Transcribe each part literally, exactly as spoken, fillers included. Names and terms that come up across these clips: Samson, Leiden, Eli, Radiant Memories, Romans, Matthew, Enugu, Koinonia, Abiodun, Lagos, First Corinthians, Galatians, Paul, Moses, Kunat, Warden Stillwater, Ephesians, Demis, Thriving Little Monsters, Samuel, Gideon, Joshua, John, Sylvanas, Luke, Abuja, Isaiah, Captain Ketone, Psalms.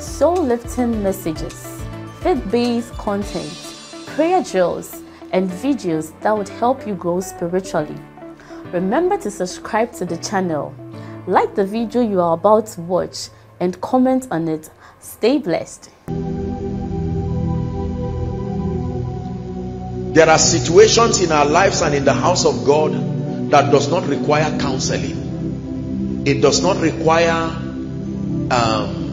soul-lifting messages, faith-based content, prayer drills, and videos that would help you grow spiritually. Remember to subscribe to the channel, like the video you are about to watch, and comment on it. Stay blessed. There are situations in our lives and in the house of God that does not require counseling. It does not require um,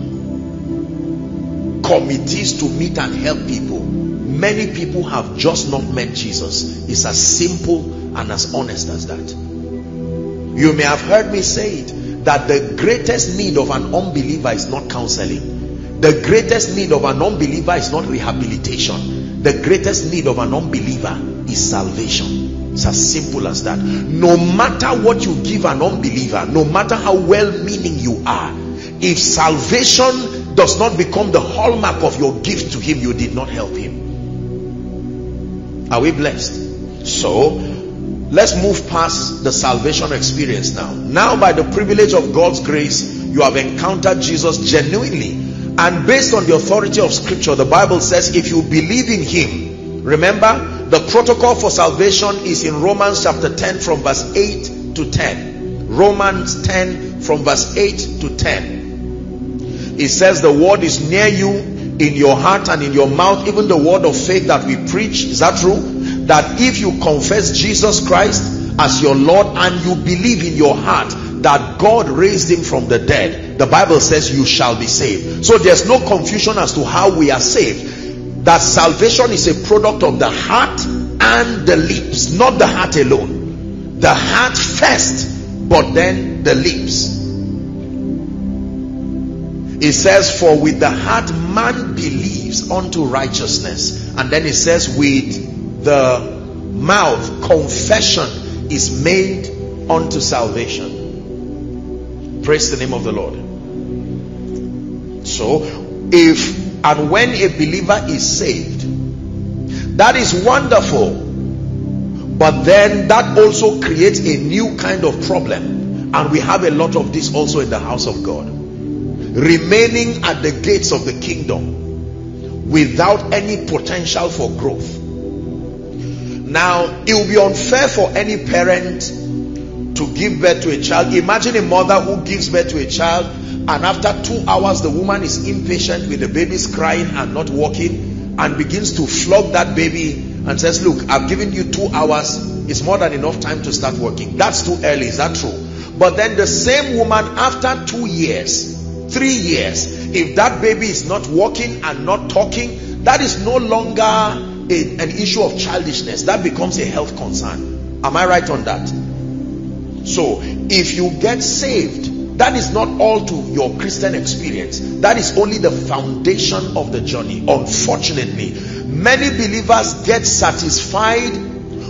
committees to meet and help people. Many people have just not met Jesus. It's as simple and as honest as that. You may have heard me say it, that the greatest need of an unbeliever is not counseling. The greatest need of an unbeliever is not rehabilitation. The greatest need of an unbeliever is salvation. It's as simple as that. No matter what you give an unbeliever, no matter how well-meaning you are, if salvation does not become the hallmark of your gift to him, you did not help him. Are we blessed? So, let's move past the salvation experience now. Now, by the privilege of God's grace, you have encountered Jesus genuinely. And based on the authority of scripture, the Bible says if you believe in him, remember the protocol for salvation is in Romans chapter ten from verse eight to ten. Romans ten from verse eight to ten. It says the word is near you, in your heart and in your mouth, even the word of faith that we preach. Is that true? That if you confess Jesus Christ as your Lord and you believe in your heart that God raised him from the dead, the Bible says you shall be saved. So there's no confusion as to how we are saved. That salvation is a product of the heart and the lips, not the heart alone. The heart first, but then the lips. It says, for with the heart man believes unto righteousness. And then it says, with the mouth confession is made unto salvation. Praise the name of the Lord. So, if and when a believer is saved, that is wonderful. But then that also creates a new kind of problem. And we have a lot of this also in the house of God. Remaining at the gates of the kingdom without any potential for growth. Now, it will be unfair for any parent to give birth to a child. Imagine a mother who gives birth to a child and after two hours the woman is impatient with the baby's crying and not walking and begins to flog that baby and says, look, I've given you two hours. It's more than enough time to start working. That's too early. Is that true? But then the same woman after two years, three years, if that baby is not walking and not talking, that is no longer a, an issue of childishness. That becomes a health concern. Am I right on that? So, if you get saved, that is not all to your Christian experience. That is only the foundation of the journey. Unfortunately, many believers get satisfied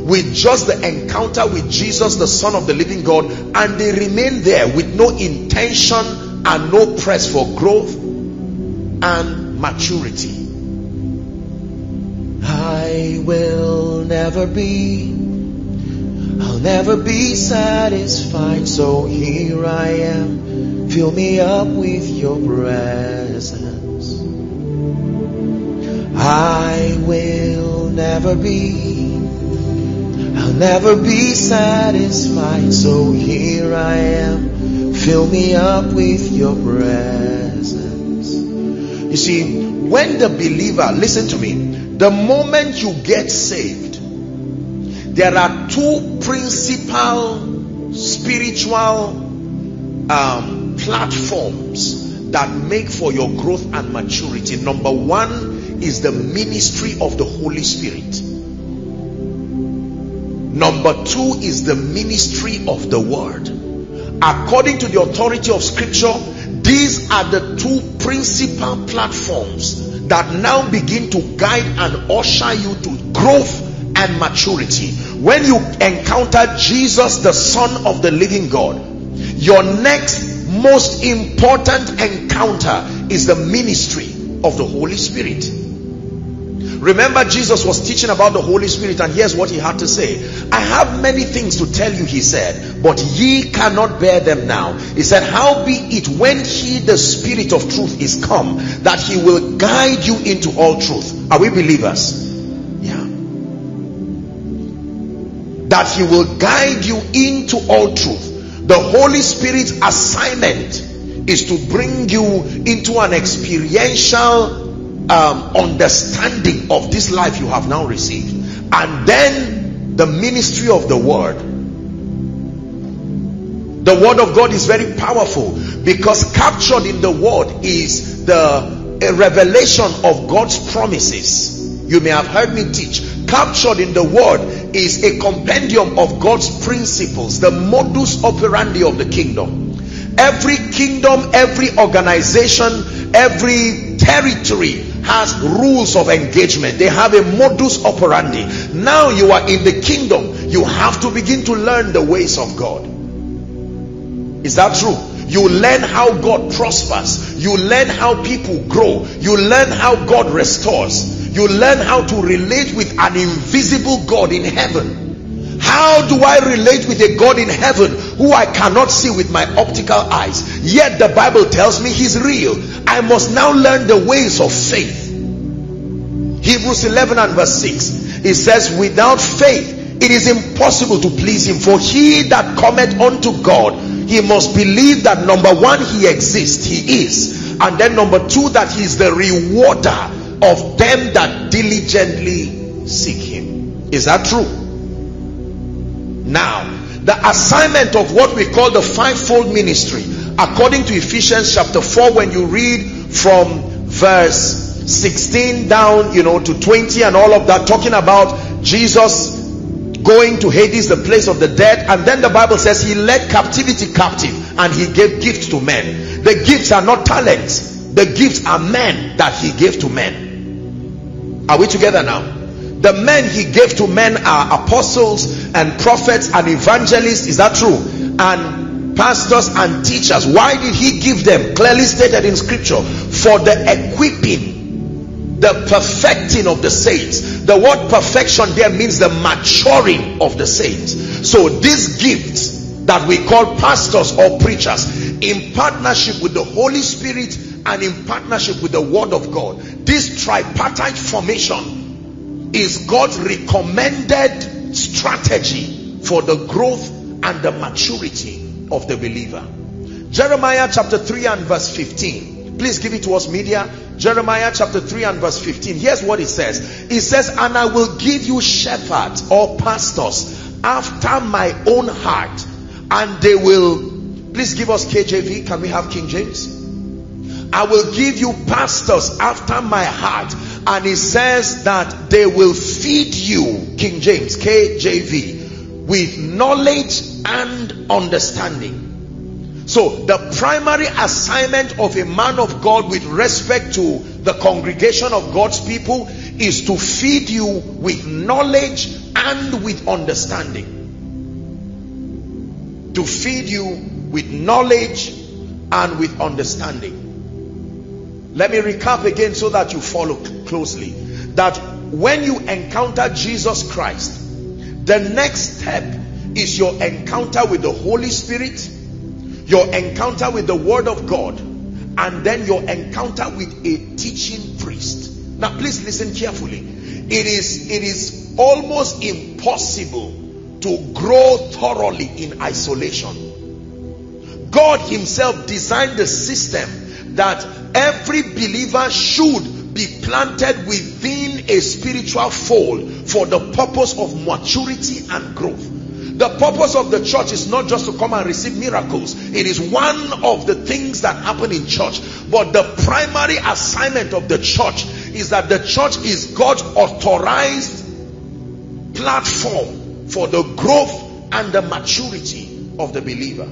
with just the encounter with Jesus, the Son of the living God, and they remain there with no intention and no press for growth and maturity. I will never be I'll never be satisfied, so here I am, fill me up with your presence. I will never be, I'll never be satisfied, so here I am, fill me up with your presence. You see, when the believer, listen to me, the moment you get saved, there are two principal spiritual um, platforms that make for your growth and maturity. Number one is the ministry of the Holy Spirit. Number two is the ministry of the Word. According to the authority of Scripture, These are the two principal platforms that now begin to guide and usher you to growth and maturity. When you encounter Jesus, the Son of the living God, your next most important encounter is the ministry of the Holy Spirit. Remember, Jesus was teaching about the Holy Spirit, and here's what he had to say. I have many things to tell you, he said, but ye cannot bear them now. He said, how be it when he, the Spirit of truth, is come, that he will guide you into all truth. Are we believers? Yeah. That he will guide you into all truth. The Holy Spirit's assignment is to bring you into an experiential Um, understanding of this life you have now received, and then the ministry of the word. The word of God is very powerful, because captured in the word is the a revelation of God's promises. You may have heard me teach, captured in the word is a compendium of God's principles, the modus operandi of the kingdom. Every kingdom, every organization, every territory has rules of engagement. They have a modus operandi. Now you are in the kingdom, you have to begin to learn the ways of God. Is that true? You learn how God prospers. You learn how people grow. You learn how God restores. You learn how to relate with an invisible God in heaven. How do I relate with a God in heaven who I cannot see with my optical eyes, yet the Bible tells me he's real? I must now learn the ways of faith. Hebrews eleven and verse six, it says, without faith it is impossible to please him, for he that cometh unto God, he must believe that, number one, he exists, he is, and then number two, that he is the rewarder of them that diligently seek him. Is that true? Now, the assignment of what we call the fivefold ministry, according to Ephesians chapter four, when you read from verse sixteen down, you know, to twenty and all of that, talking about Jesus going to Hades, the place of the dead, and then the Bible says he led captivity captive and he gave gifts to men. The gifts are not talents, the gifts are men that he gave to men. Are we together now? The men he gave to men are apostles and prophets and evangelists, is that true? And pastors and teachers. Why did he give them? Clearly stated in scripture, for the equipping, the perfecting of the saints. The word perfection there means the maturing of the saints. So these gifts that we call pastors or preachers, in partnership with the Holy Spirit and in partnership with the Word of God, this tripartite formation is God's recommended strategy for the growth and the maturity of the believer. Jeremiah chapter three and verse fifteen. Please give it to us, media. Jeremiah chapter three and verse fifteen. Here's what it says. It says, and I will give you shepherds or pastors after my own heart, and they will... Please give us K J V. Can we have King James? I will give you pastors after my heart, and it says that they will feed you, King James, K J V, with knowledge and understanding. So the primary assignment of a man of God with respect to the congregation of God's people is to feed you with knowledge and with understanding. To feed you with knowledge and with understanding. Let me recap again so that you follow closely. That when you encounter Jesus Christ, the next step is your encounter with the Holy Spirit, your encounter with the Word of God, and then your encounter with a teaching priest. Now please listen carefully. It is, it is almost impossible to grow thoroughly in isolation. God himself designed the system that every believer should be planted within a spiritual fold for the purpose of maturity and growth. The purpose of the church is not just to come and receive miracles. It is one of the things that happen in church. But the primary assignment of the church is that the church is God's authorized platform for the growth and the maturity of the believer.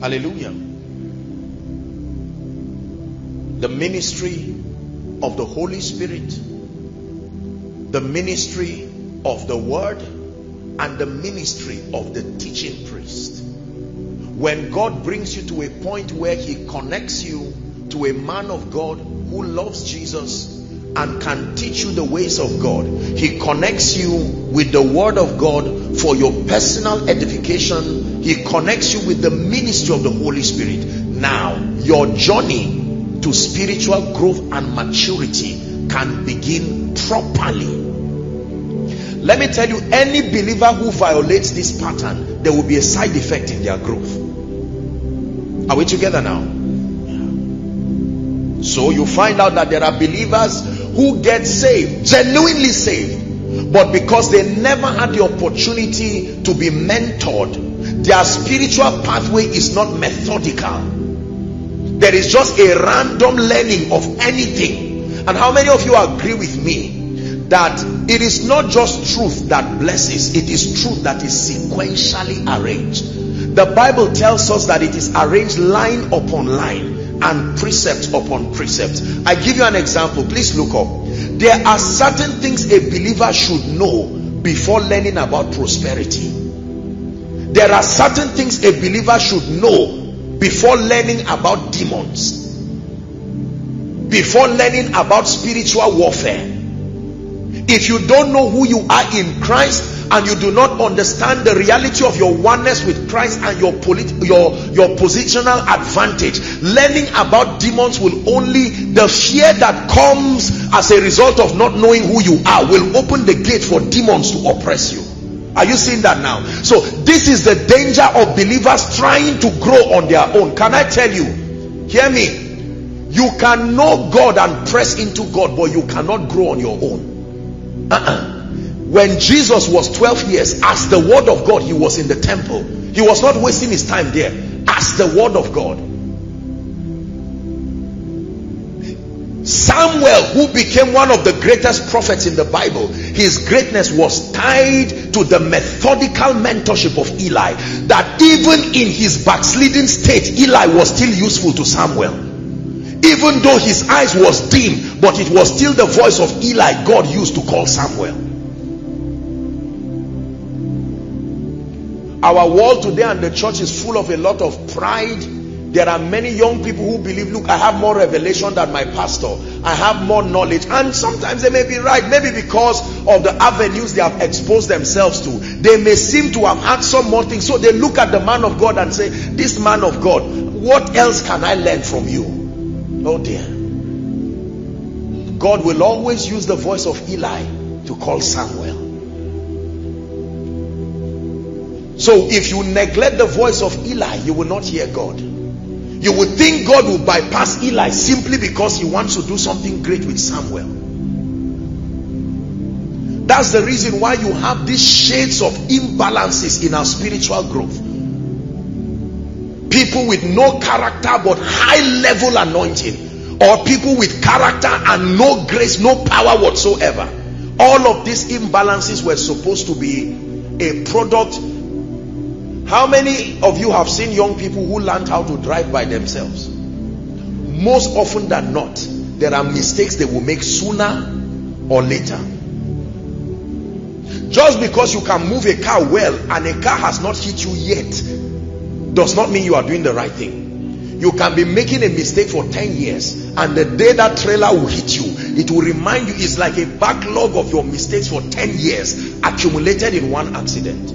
Hallelujah. The ministry of the Holy Spirit, the ministry of the Word, and the ministry of the teaching priest. When God brings you to a point where He connects you to a man of God who loves Jesus and can teach you the ways of God, He connects you with the Word of God for your personal edification. He connects you with the ministry of the Holy Spirit. Now, your journey to spiritual growth and maturity can begin properly. Let me tell you, any believer who violates this pattern, there will be a side effect in their growth. Are we together now? Yeah. So you find out that there are believers who get saved, genuinely saved, but because they never had the opportunity to be mentored, their spiritual pathway is not methodical. There is just a random learning of anything. And how many of you agree with me that it is not just truth that blesses, it is truth that is sequentially arranged? The Bible tells us that it is arranged line upon line and precept upon precept. I give you an example. Please look up. There are certain things a believer should know before learning about prosperity. There are certain things a believer should know before learning about demons, before learning about spiritual warfare. If you don't know who you are in Christ and you do not understand the reality of your oneness with Christ and your polit your your positional advantage, learning about demons will only, the fear that comes as a result of not knowing who you are will open the gate for demons to oppress you. Are you seeing that now? So this is the danger of believers trying to grow on their own. Can I tell you, hear me, you can know God and press into God, but you cannot grow on your own. Uh-uh. When Jesus was twelve years, as the Word of God, He was in the temple. He was not wasting His time there. As the Word of God. Samuel, who became one of the greatest prophets in the Bible, his greatness was tied to the methodical mentorship of Eli. That even in his backsliding state, Eli was still useful to Samuel. Even though his eyes was dim, but it was still the voice of Eli God used to call Samuel. Our world today and the church is full of a lot of pride. There are many young people who believe, look, I have more revelation than my pastor. I have more knowledge. And sometimes they may be right. Maybe because of the avenues they have exposed themselves to, they may seem to have had some more things. So they look at the man of God and say, this man of God, what else can I learn from you? Oh dear. God will always use the voice of Eli to call Samuel. So if you neglect the voice of Eli, you will not hear God. You would think God will bypass Eli simply because He wants to do something great with Samuel. That's the reason why you have these shades of imbalances in our spiritual growth. People with no character but high level anointing, or people with character and no grace, no power whatsoever. All of these imbalances were supposed to be a product. How many of you have seen young people who learned how to drive by themselves? Most often than not, there are mistakes they will make sooner or later. Just because you can move a car well and a car has not hit you yet does not mean you are doing the right thing. You can be making a mistake for ten years, and the day that trailer will hit you, it will remind you. It's like a backlog of your mistakes for ten years accumulated in one accident.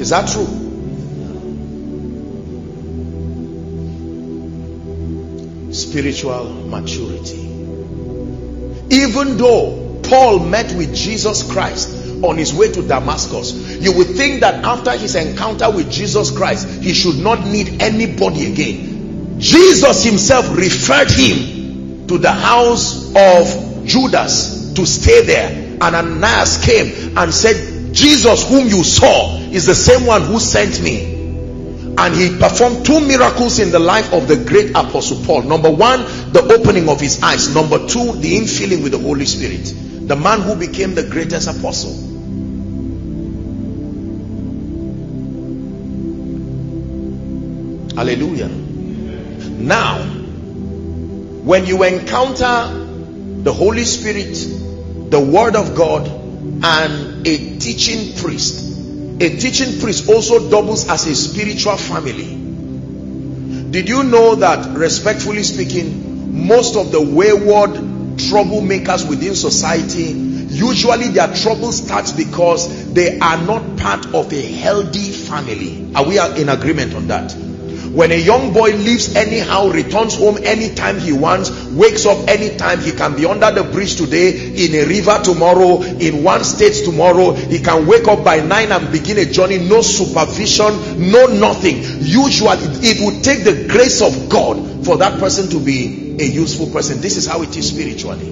Is that true? Spiritual maturity. Even though Paul met with Jesus Christ on his way to Damascus, you would think that after his encounter with Jesus Christ, he should not need anybody again. Jesus Himself referred him to the house of Judas to stay there, and Ananias came and said, Jesus whom you saw is the same one who sent me. And he performed two miracles in the life of the great apostle Paul. Number one, the opening of his eyes. Number two, the infilling with the Holy Spirit. The man who became the greatest apostle. Hallelujah. Now, when you encounter the Holy Spirit, the Word of God, and a teaching priest, a teaching priest also doubles as a spiritual family. Did you know that, respectfully speaking, most of the wayward troublemakers within society, usually their trouble starts because they are not part of a healthy family? Are we in agreement on that? When a young boy leaves anyhow, returns home anytime he wants, wakes up anytime, he can be under the bridge today, in a river tomorrow, in one state tomorrow. He can wake up by nine and begin a journey, no supervision, no nothing. Usually, it would take the grace of God for that person to be a useful person. This is how it is spiritually.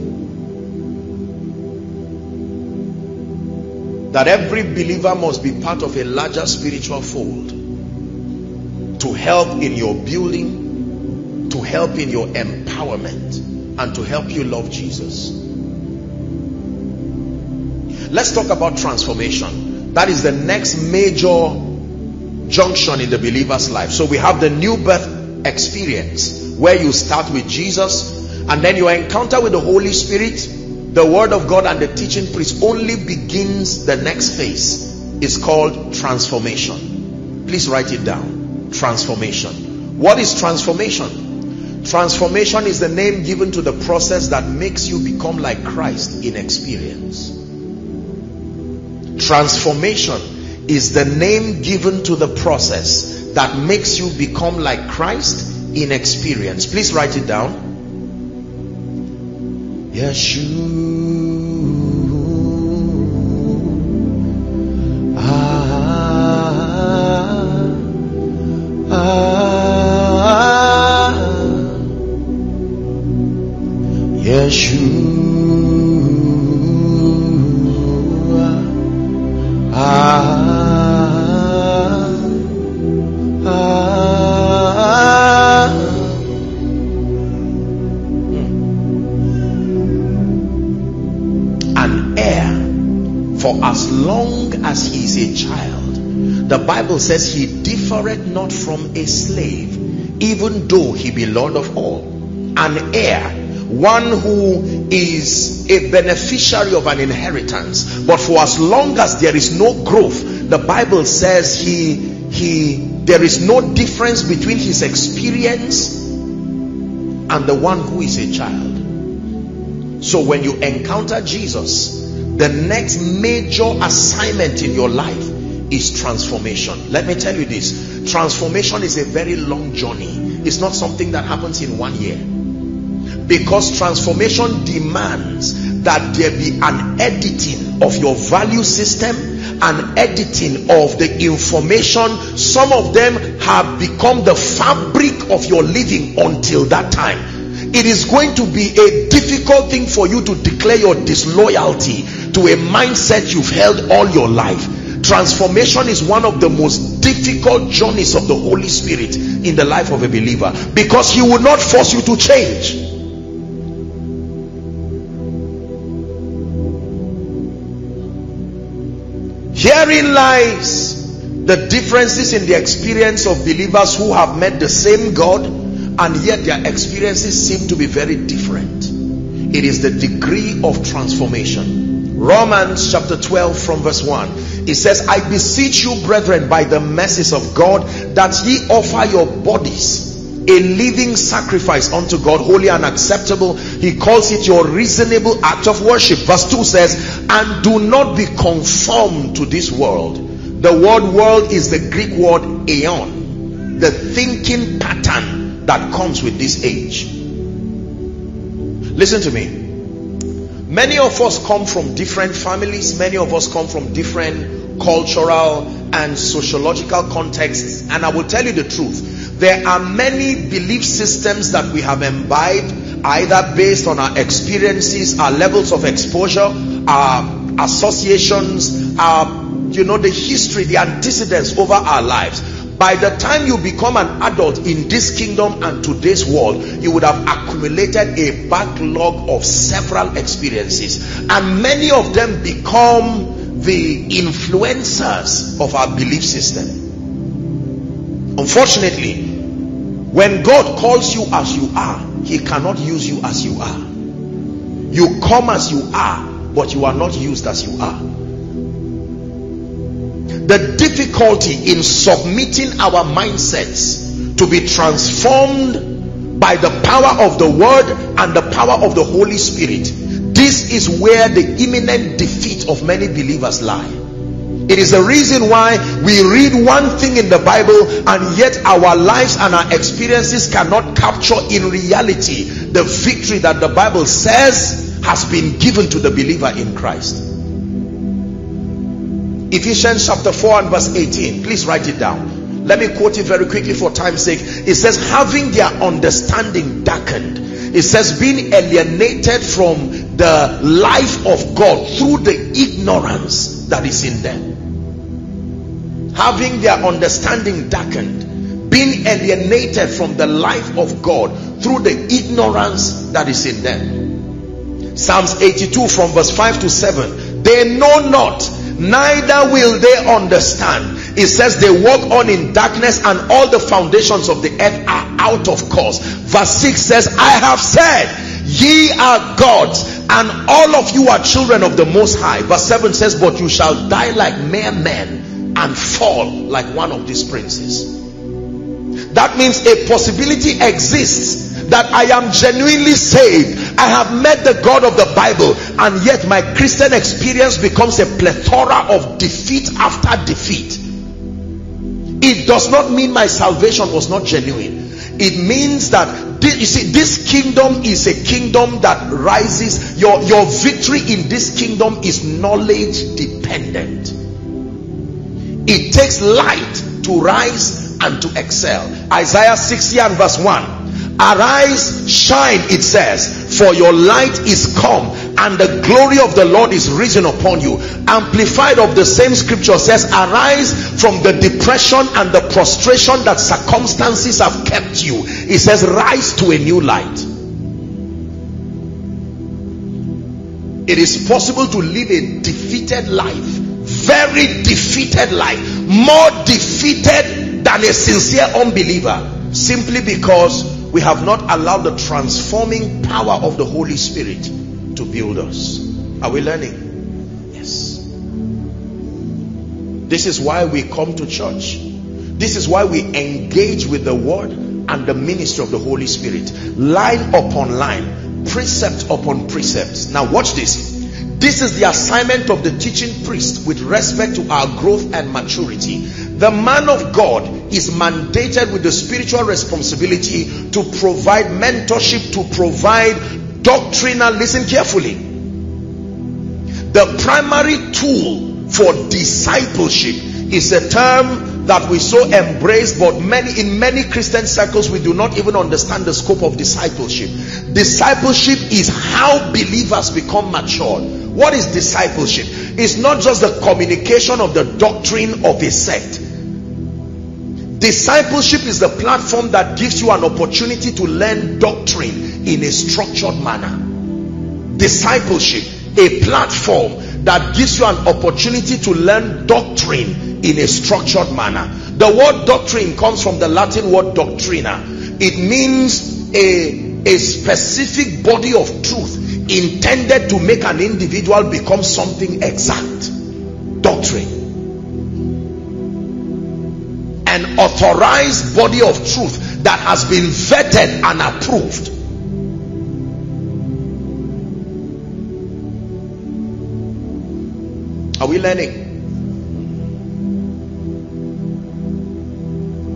That every believer must be part of a larger spiritual fold, to help in your building, to help in your empowerment, and to help you love Jesus. Let's talk about transformation. That is the next major junction in the believer's life. So we have the new birth experience, where you start with Jesus, and then your encounter with the Holy Spirit, the Word of God, and the teaching priest only begins the next phase. It's called transformation. Please write it down. Transformation. What is transformation? Transformation is the name given to the process that makes you become like Christ in experience. Transformation is the name given to the process that makes you become like Christ in experience. Please write it down. Yeshua. Yeshua, ah, ah, ah. An heir for as long as he is a child. The Bible says he differeth not from a slave, even though he be Lord of all. An heir, one who is a beneficiary of an inheritance. But for as long as there is no growth, the Bible says he he there is no difference between his experience and the one who is a child. So when you encounter Jesus, the next major assignment in your life is transformation. Let me tell you this, transformation is a very long journey. It's not something that happens in one year. Because transformation demands that there be an editing of your value system, an editing of the information. Some of them have become the fabric of your living until that time. It is going to be a difficult thing for you to declare your disloyalty to a mindset you've held all your life. Transformation is one of the most difficult journeys of the Holy Spirit in the life of a believer, because he will not force you to change. Herein lies the differences in the experience of believers who have met the same God, and yet their experiences seem to be very different. It is the degree of transformation. Romans chapter twelve from verse one. It says, I beseech you, brethren, by the mercies of God, that ye offer your bodies a living sacrifice unto God, holy and acceptable. He calls it your reasonable act of worship. Verse two says, and do not be conformed to this world. The word world is the Greek word aeon, the thinking pattern that comes with this age. Listen to me. Many of us come from different families. Many of us come from different cultural and sociological contexts. And I will tell you the truth. There are many belief systems that we have imbibed, either based on our experiences, our levels of exposure, our associations, our, you know, the history, the antecedents over our lives. By the time you become an adult in this kingdom and today's world, you would have accumulated a backlog of several experiences. And many of them become the influencers of our belief system. Unfortunately, When God calls you as you are, he cannot use you as you are. You come as you are, but you are not used as you are. The difficulty in submitting our mindsets to be transformed by the power of the word and the power of the Holy Spirit, this is where the imminent defeat of many believers lie. It is the reason why we read one thing in the Bible and yet our lives and our experiences cannot capture in reality the victory that the Bible says has been given to the believer in Christ. Ephesians chapter four and verse eighteen. Please write it down. Let me quote it very quickly for time's sake. It says, having their understanding darkened. It says, being alienated from the life of God through the ignorance that is in them. Having their understanding darkened, being alienated from the life of God through the ignorance that is in them. Psalms eighty-two from verse five to seven. They know not, neither will they understand. It says they walk on in darkness, and all the foundations of the earth are out of course. Verse six says, I have said, ye are gods, and all of you are children of the Most High. Verse seven says, but you shall die like mere men, and fall like one of these princes. That means a possibility exists that I am genuinely saved. I have met the God of the Bible, and yet my Christian experience becomes a plethora of defeat after defeat. It does not mean my salvation was not genuine. It means that this, you see, this kingdom is a kingdom that rises. Your, your victory in this kingdom is knowledge dependent. It takes light to rise and to excel. Isaiah sixty and verse one. Arise, shine, it says, for your light is come, and the glory of the Lord is risen upon you. Amplified of the same scripture says, arise from the depression and the prostration that circumstances have kept you. It says, rise to a new light. It is possible to live a defeated life. Very defeated life, more defeated than a sincere unbeliever, simply because we have not allowed the transforming power of the Holy Spirit to build us. Are we learning? Yes. This is why we come to church. This is why we engage with the word and the ministry of the Holy Spirit, line upon line, precept upon precept. Now watch this. This is the assignment of the teaching priest with respect to our growth and maturity. The man of God is mandated with the spiritual responsibility to provide mentorship, to provide doctrinal. Listen carefully. The primary tool for discipleship is a term that we so embrace, but many in many Christian circles we do not even understand the scope of discipleship. Discipleship is how believers become mature. What is discipleship? It's not just the communication of the doctrine of a sect. Discipleship is the platform that gives you an opportunity to learn doctrine in a structured manner. Discipleship, a platform that gives you an opportunity to learn doctrine in a structured manner. The word doctrine comes from the Latin word doctrina. It means a, a specific body of truth intended to make an individual become something exact. Doctrine. An authorized body of truth that has been vetted and approved. Are we learning?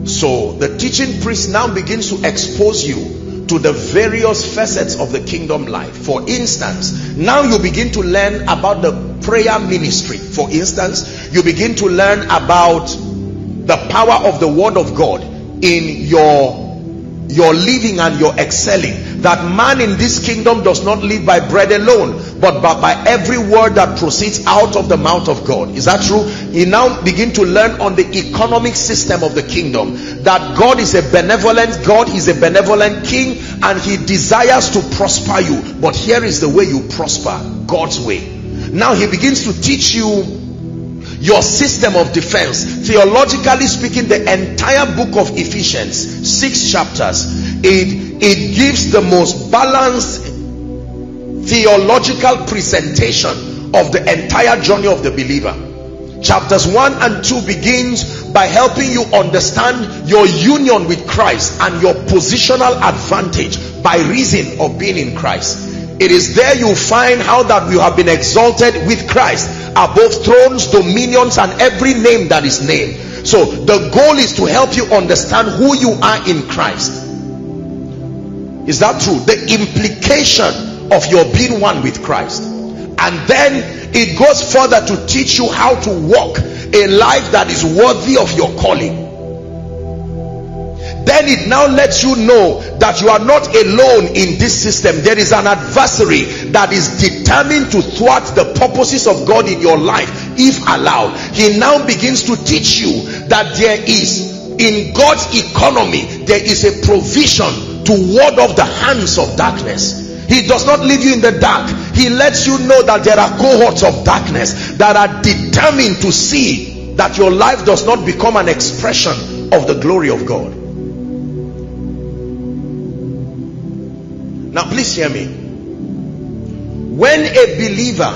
So the teaching priest now begins to expose you to the various facets of the kingdom life. For instance, now you begin to learn about the prayer ministry. For instance, you begin to learn about the power of the word of God in your your living and your excelling. That man in this kingdom does not live by bread alone, but by, by every word that proceeds out of the mouth of God. Is that true? You now begin to learn on the economic system of the kingdom, that God is a benevolent God, is a benevolent king, and he desires to prosper you. But here is the way you prosper, God's way. Now he begins to teach you your system of defense. Theologically speaking, the entire book of Ephesians, six chapters, it, it gives the most balanced theological presentation of the entire journey of the believer. Chapters one and two begins by helping you understand your union with Christ and your positional advantage by reason of being in Christ. It is there you find how that you have been exalted with Christ above thrones, dominions, and every name that is named. So the goal is to help you understand who you are in Christ. Is that true? The implication of your being one with Christ. And then it goes further to teach you how to walk a life that is worthy of your calling. Then it now lets you know that you are not alone in this system. There is an adversary that is determined to thwart the purposes of God in your life if allowed. He now begins to teach you that there is, in God's economy, there is a provision to ward off the hands of darkness. He does not leave you in the dark. He lets you know that there are cohorts of darkness that are determined to see that your life does not become an expression of the glory of God. Now please hear me. When a believer,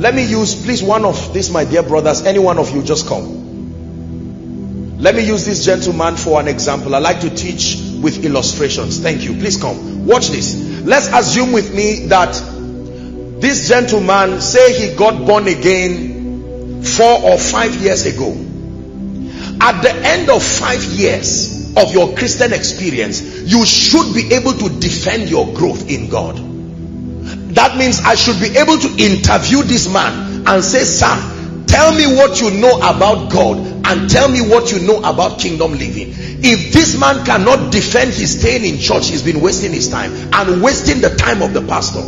let me use, please, one of these, my dear brothers, any one of you, just come. Let me use this gentleman for an example. I like to teach with illustrations. Thank you. Please come. Watch this. Let's assume with me that this gentleman, say he got born again four or five years ago. At the end of five years of your Christian experience, you should be able to defend your growth in God. That means I should be able to interview this man and say, sir, tell me what you know about God and tell me what you know about kingdom living. If this man cannot defend his staying in church, he's been wasting his time and wasting the time of the pastor.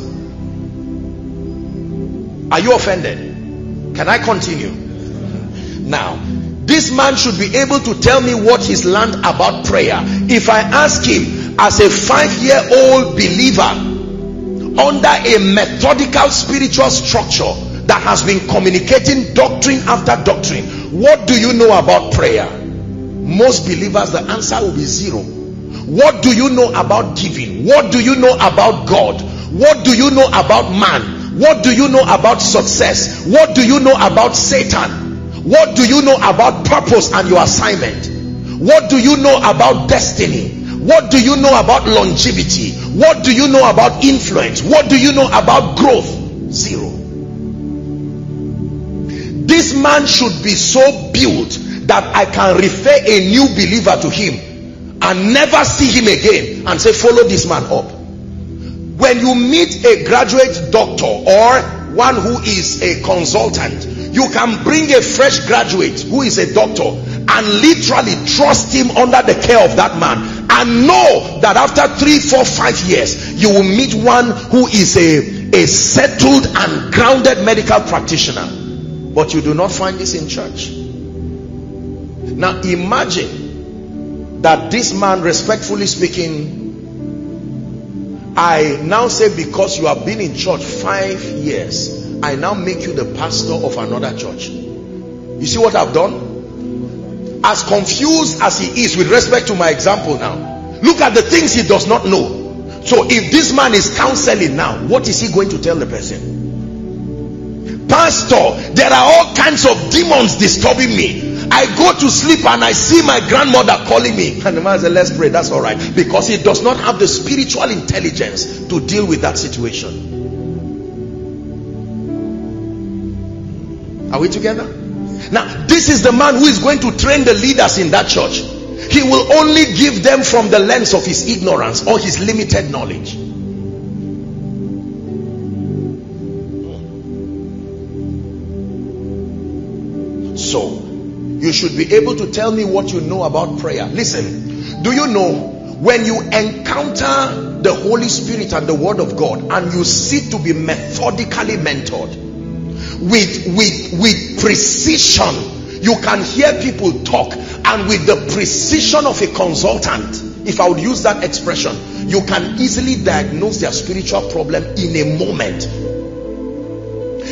Are you offended? Can I continue? Now, this man should be able to tell me what he's learned about prayer. If I ask him, as a five-year-old believer, under a methodical spiritual structure that has been communicating doctrine after doctrine, what do you know about prayer? Most believers, the answer will be zero. What do you know about giving? What do you know about God? What do you know about man? What do you know about success? What do you know about Satan? What do you know about purpose and your assignment? What do you know about destiny? What do you know about longevity? What do you know about influence? What do you know about growth? Zero. This man should be so built that I can refer a new believer to him and never see him again and say, follow this man up. When you meet a graduate doctor or one who is a consultant, you can bring a fresh graduate who is a doctor and literally trust him under the care of that man and know that after three, four, five years, you will meet one who is a, a settled and grounded medical practitioner. But you do not find this in church. Now imagine that this man, respectfully speaking, I now say, because you have been in church five years, I now make you the pastor of another church. You see what I've done? As confused as he is with respect to my example now, look at the things he does not know. So if this man is counseling now, what is he going to tell the person? Pastor, there are all kinds of demons disturbing me. I go to sleep and I see my grandmother calling me. And the man says, let's pray. That's all right. Because he does not have the spiritual intelligence to deal with that situation. Are we together? Now, this is the man who is going to train the leaders in that church. He will only give them from the lens of his ignorance or his limited knowledge. So, you should be able to tell me what you know about prayer. Listen, do you know, when you encounter the Holy Spirit and the Word of God and you seek to be methodically mentored, with with with precision, you can hear people talk, and with the precision of a consultant, if I would use that expression, you can easily diagnose their spiritual problem in a moment.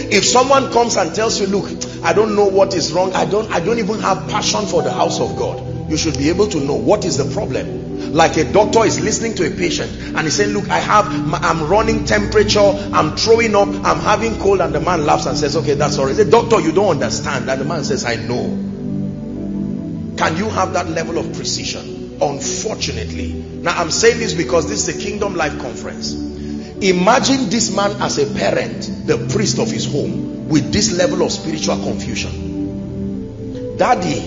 If someone comes and tells you, look, I don't know what is wrong. I don't, I don't even have passion for the house of God. You should be able to know what is the problem. Like a doctor is listening to a patient and he's saying, look, I have, I'm running temperature, I'm throwing up, I'm having cold, and the man laughs and says, okay, that's all right. He said, doctor, you don't understand. And the man says, I know. Can you have that level of precision? Unfortunately. Now, I'm saying this because this is a Kingdom Life Conference. Imagine this man as a parent, the priest of his home, with this level of spiritual confusion. Daddy,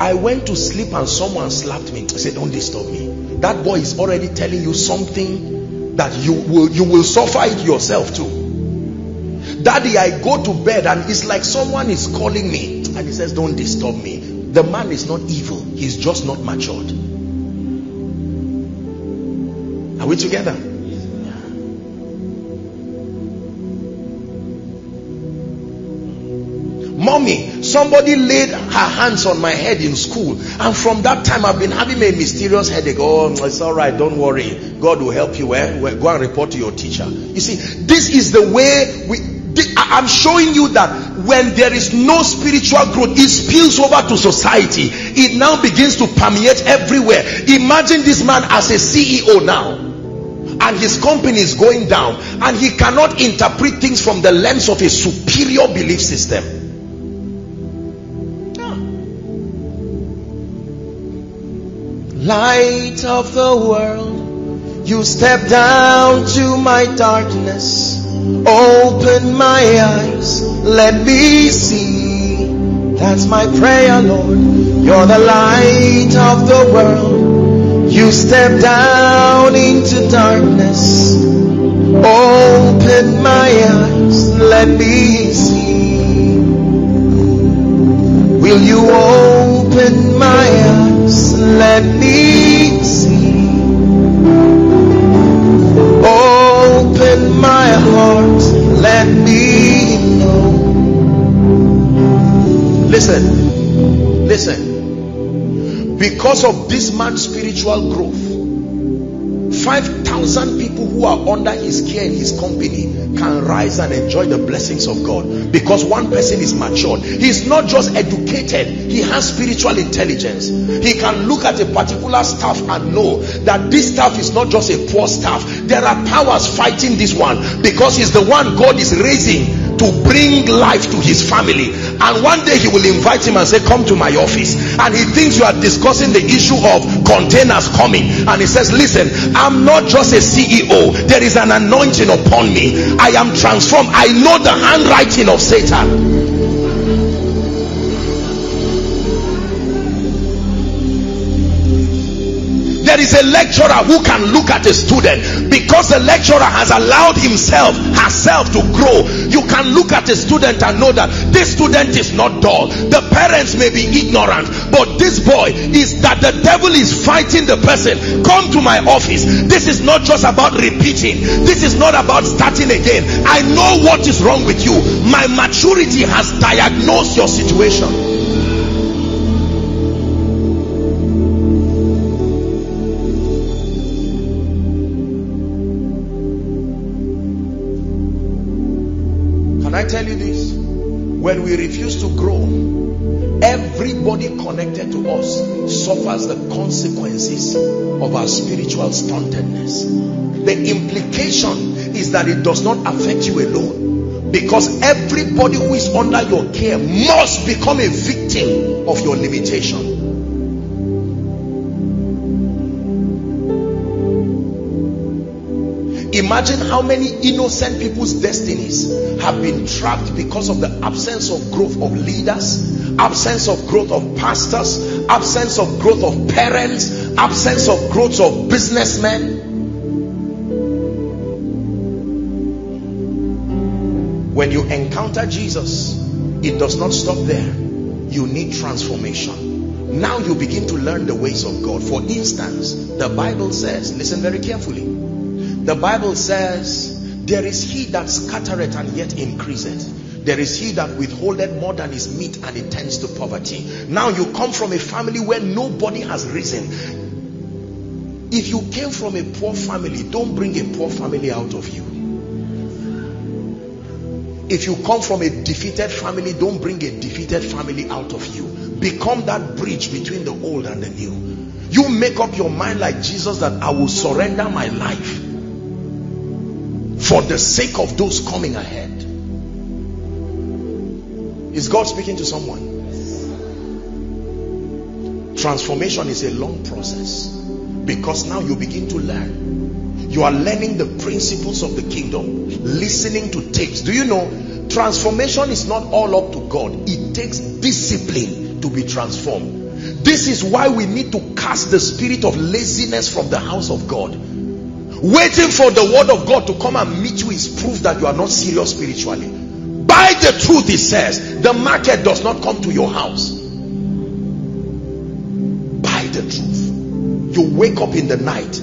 I went to sleep and someone slapped me. I said, don't disturb me. That boy is already telling you something that you will, you will suffer it yourself too. Daddy, I go to bed and it's like someone is calling me. And he says, don't disturb me. The man is not evil. He's just not matured. Are we together? Mommy, somebody laid her hands on my head in school, and from that time I've been having a mysterious headache. Oh, it's all right, don't worry, God will help you. Eh? Well, go and report to your teacher. You see, this is the way we, I'm showing you that when there is no spiritual growth, it spills over to society. It now begins to permeate everywhere. Imagine this man as a C E O now, and his company is going down, and he cannot interpret things from the lens of a superior belief system. Light of the world, you step down to my darkness. Open my eyes, let me see. That's my prayer, Lord. You're the light of the world. You step down into darkness. Open my eyes, let me see. Will you open my eyes? Let me see. Open my heart. Let me know. Listen. Listen. Because of this man's spiritual growth, five thousand people who are under his care in his company can rise and enjoy the blessings of God. Because one person is matured. He's not just educated. He has spiritual intelligence. He can look at a particular staff and know that this staff is not just a poor staff. There are powers fighting this one, because he's the one God is raising to bring life to his family. And one day he will invite him and say, come to my office. And he thinks you are discussing the issue of containers coming. And he says, listen, I'm not just a C E O. There is an anointing upon me. I am transformed. I know the handwriting of Satan. There is a lecturer who can look at a student, because the lecturer has allowed himself, herself to grow. You can look at a student and know that this student is not dull. The parents may be ignorant, but this boy is that the devil is fighting the person. Come to my office. This is not just about repeating. This is not about starting again. I know what is wrong with you. My maturity has diagnosed your situation. I tell you this, when we refuse to grow, everybody connected to us suffers the consequences of our spiritual stuntedness. The implication is that it does not affect you alone, because everybody who is under your care must become a victim of your limitation. Imagine how many innocent people's destinies have been trapped because of the absence of growth of leaders, absence of growth of pastors, absence of growth of parents, absence of growth of businessmen. When you encounter Jesus, it does not stop there. You need transformation. Now you begin to learn the ways of God. For instance, the Bible says, listen very carefully, the Bible says, there is he that scattereth and yet increaseth. There is he that withholdeth more than his meat, and it tends to poverty. Now you come from a family where nobody has risen. If you came from a poor family, don't bring a poor family out of you. If you come from a defeated family, don't bring a defeated family out of you. Become that bridge between the old and the new. You make up your mind like Jesus that I will surrender my life for the sake of those coming ahead. Is God speaking to someone? Transformation is a long process, because now you begin to learn. You are learning the principles of the kingdom, listening to tapes. Do you know, transformation is not all up to God. It takes discipline to be transformed. This is why we need to cast the spirit of laziness from the house of God. Waiting for the word of God to come and meet you is proof that you are not serious spiritually. Buy the truth, it says. The market does not come to your house. Buy the truth. You wake up in the night.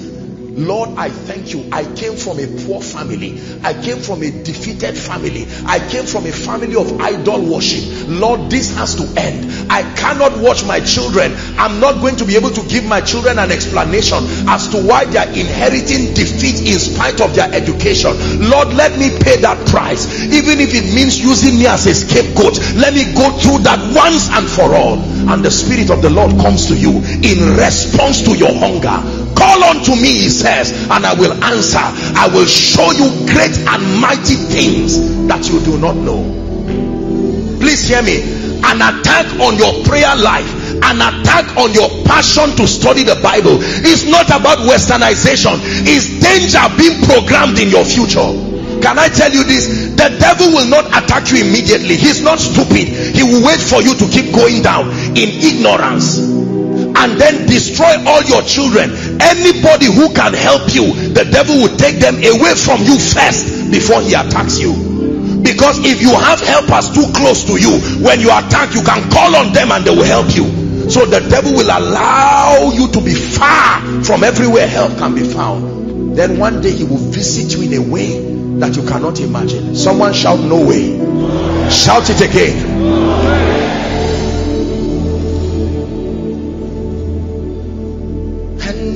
Lord, I thank you. I came from a poor family. I came from a defeated family. I came from a family of idol worship. Lord, this has to end. I cannot watch my children. I'm not going to be able to give my children an explanation as to why they are inheriting defeat in spite of their education. Lord, let me pay that price. Even if it means using me as a scapegoat, let me go through that once and for all. And the Spirit of the Lord comes to you in response to your hunger. Call unto me, he says, and I will answer. I will show you great and mighty things that you do not know. Please hear me. An attack on your prayer life, an attack on your passion to study the Bible, is not about westernization. It's danger being programmed in your future. Can I tell you this? The devil will not attack you immediately. He's not stupid. He will wait for you to keep going down in ignorance, and then destroy all your children. Anybody who can help you, the devil will take them away from you first before he attacks you. Because if you have helpers too close to you, when you attack, you can call on them and they will help you. So the devil will allow you to be far from everywhere help can be found. Then one day he will visit you in a way that you cannot imagine. Someone shout, no way. Shout it again.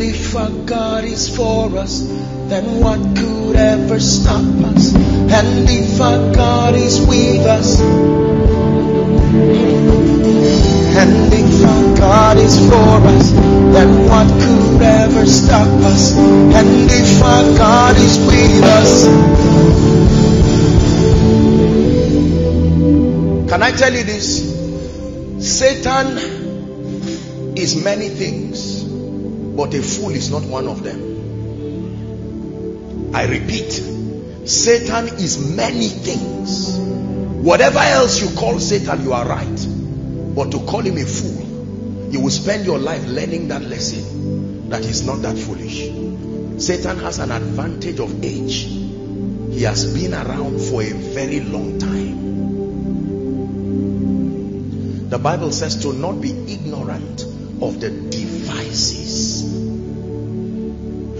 If our God is for us, then what could ever stop us? And if our God is with us, and if our God is for us, then what could ever stop us? And if our God is with us. Can I tell you this? Satan is many things, but a fool is not one of them. I repeat, Satan is many things. Whatever else you call Satan, you are right. But to call him a fool, you will spend your life learning that lesson, that he's not that foolish. Satan has an advantage of age. He has been around for a very long time. The Bible says to not be ignorant of the devices.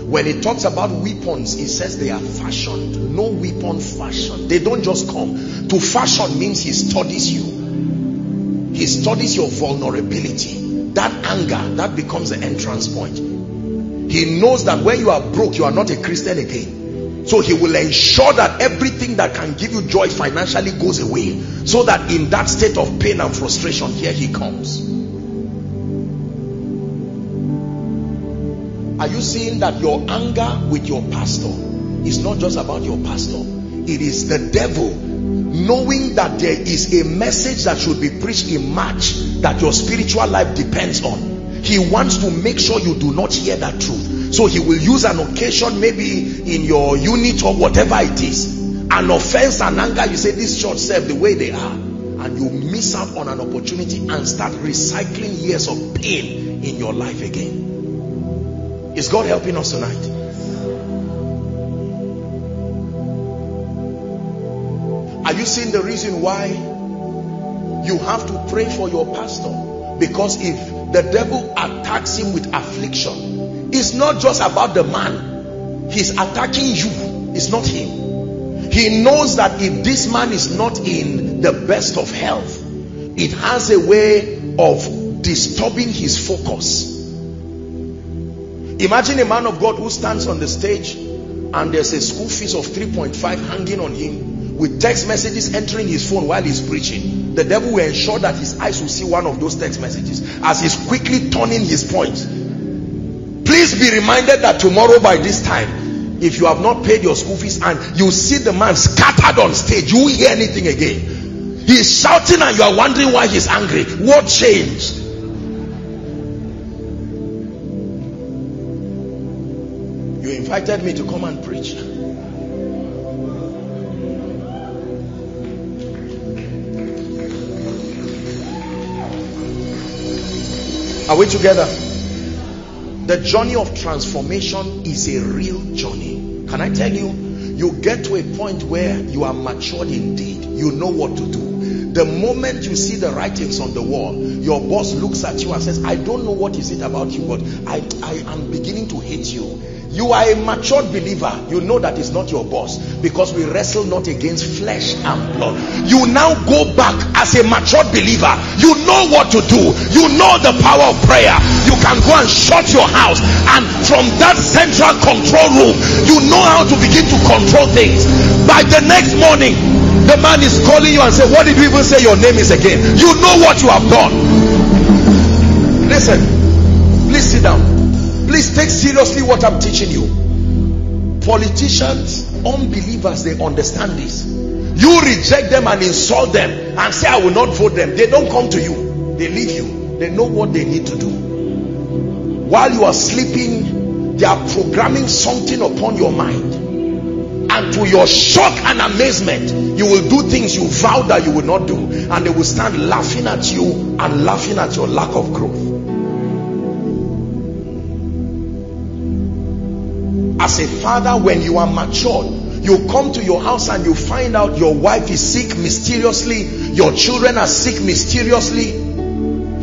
When it talks about weapons, it says they are fashioned. No weapon fashioned. They don't just come. To fashion means he studies you. He studies your vulnerability. That anger, that becomes the entrance point. He knows that when you are broke, you are not a Christian again. So he will ensure that everything that can give you joy financially goes away, so that in that state of pain and frustration, here he comes. Are you seeing that your anger with your pastor is not just about your pastor? It is the devil knowing that there is a message that should be preached in March that your spiritual life depends on. He wants to make sure you do not hear that truth. So he will use an occasion, maybe in your unit or whatever it is, an offense and anger. You say, this church served the way they are, and you miss out on an opportunity and start recycling years of pain in your life again. Is God helping us tonight? Are you seeing the reason why you have to pray for your pastor? Because if the devil attacks him with affliction, it's not just about the man. He's attacking you. It's not him. He knows that if this man is not in the best of health, it has a way of disturbing his focus. Imagine a man of God who stands on the stage and there's a school fees of three point five hanging on him with text messages entering his phone while he's preaching, the devil will ensure that his eyes will see one of those text messages as he's quickly turning his point. Please be reminded that tomorrow by this time, if you have not paid your school fees and you see the man scattered on stage, you won't hear anything again. He's shouting and you are wondering why he's angry. What changed? You invited me to come and preach. Are we together? The journey of transformation is a real journey. Can I tell you? You get to a point where you are matured indeed. You know what to do. The moment you see the writings on the wall, your boss looks at you and says, I don't know what is it about you, but I, I am beginning to hate you. You are a matured believer. You know that it's not your boss, because we wrestle not against flesh and blood. You now go back as a matured believer. You know what to do. You know the power of prayer. You can go and shut your house, and from that central control room, you know how to begin to control things. By the next morning, the man is calling you and say, what did you even say your name is again? You know what you have done. Listen, please sit down. Please take seriously what I'm teaching you. Politicians, unbelievers, they understand this. You reject them and insult them and say, I will not vote them. They don't come to you. They leave you. They know what they need to do. While you are sleeping, they are programming something upon your mind. And to your shock and amazement, you will do things you vowed that you would not do. And they will stand laughing at you and laughing at your lack of growth. As a father, when you are matured, you come to your house and you find out your wife is sick mysteriously, your children are sick mysteriously,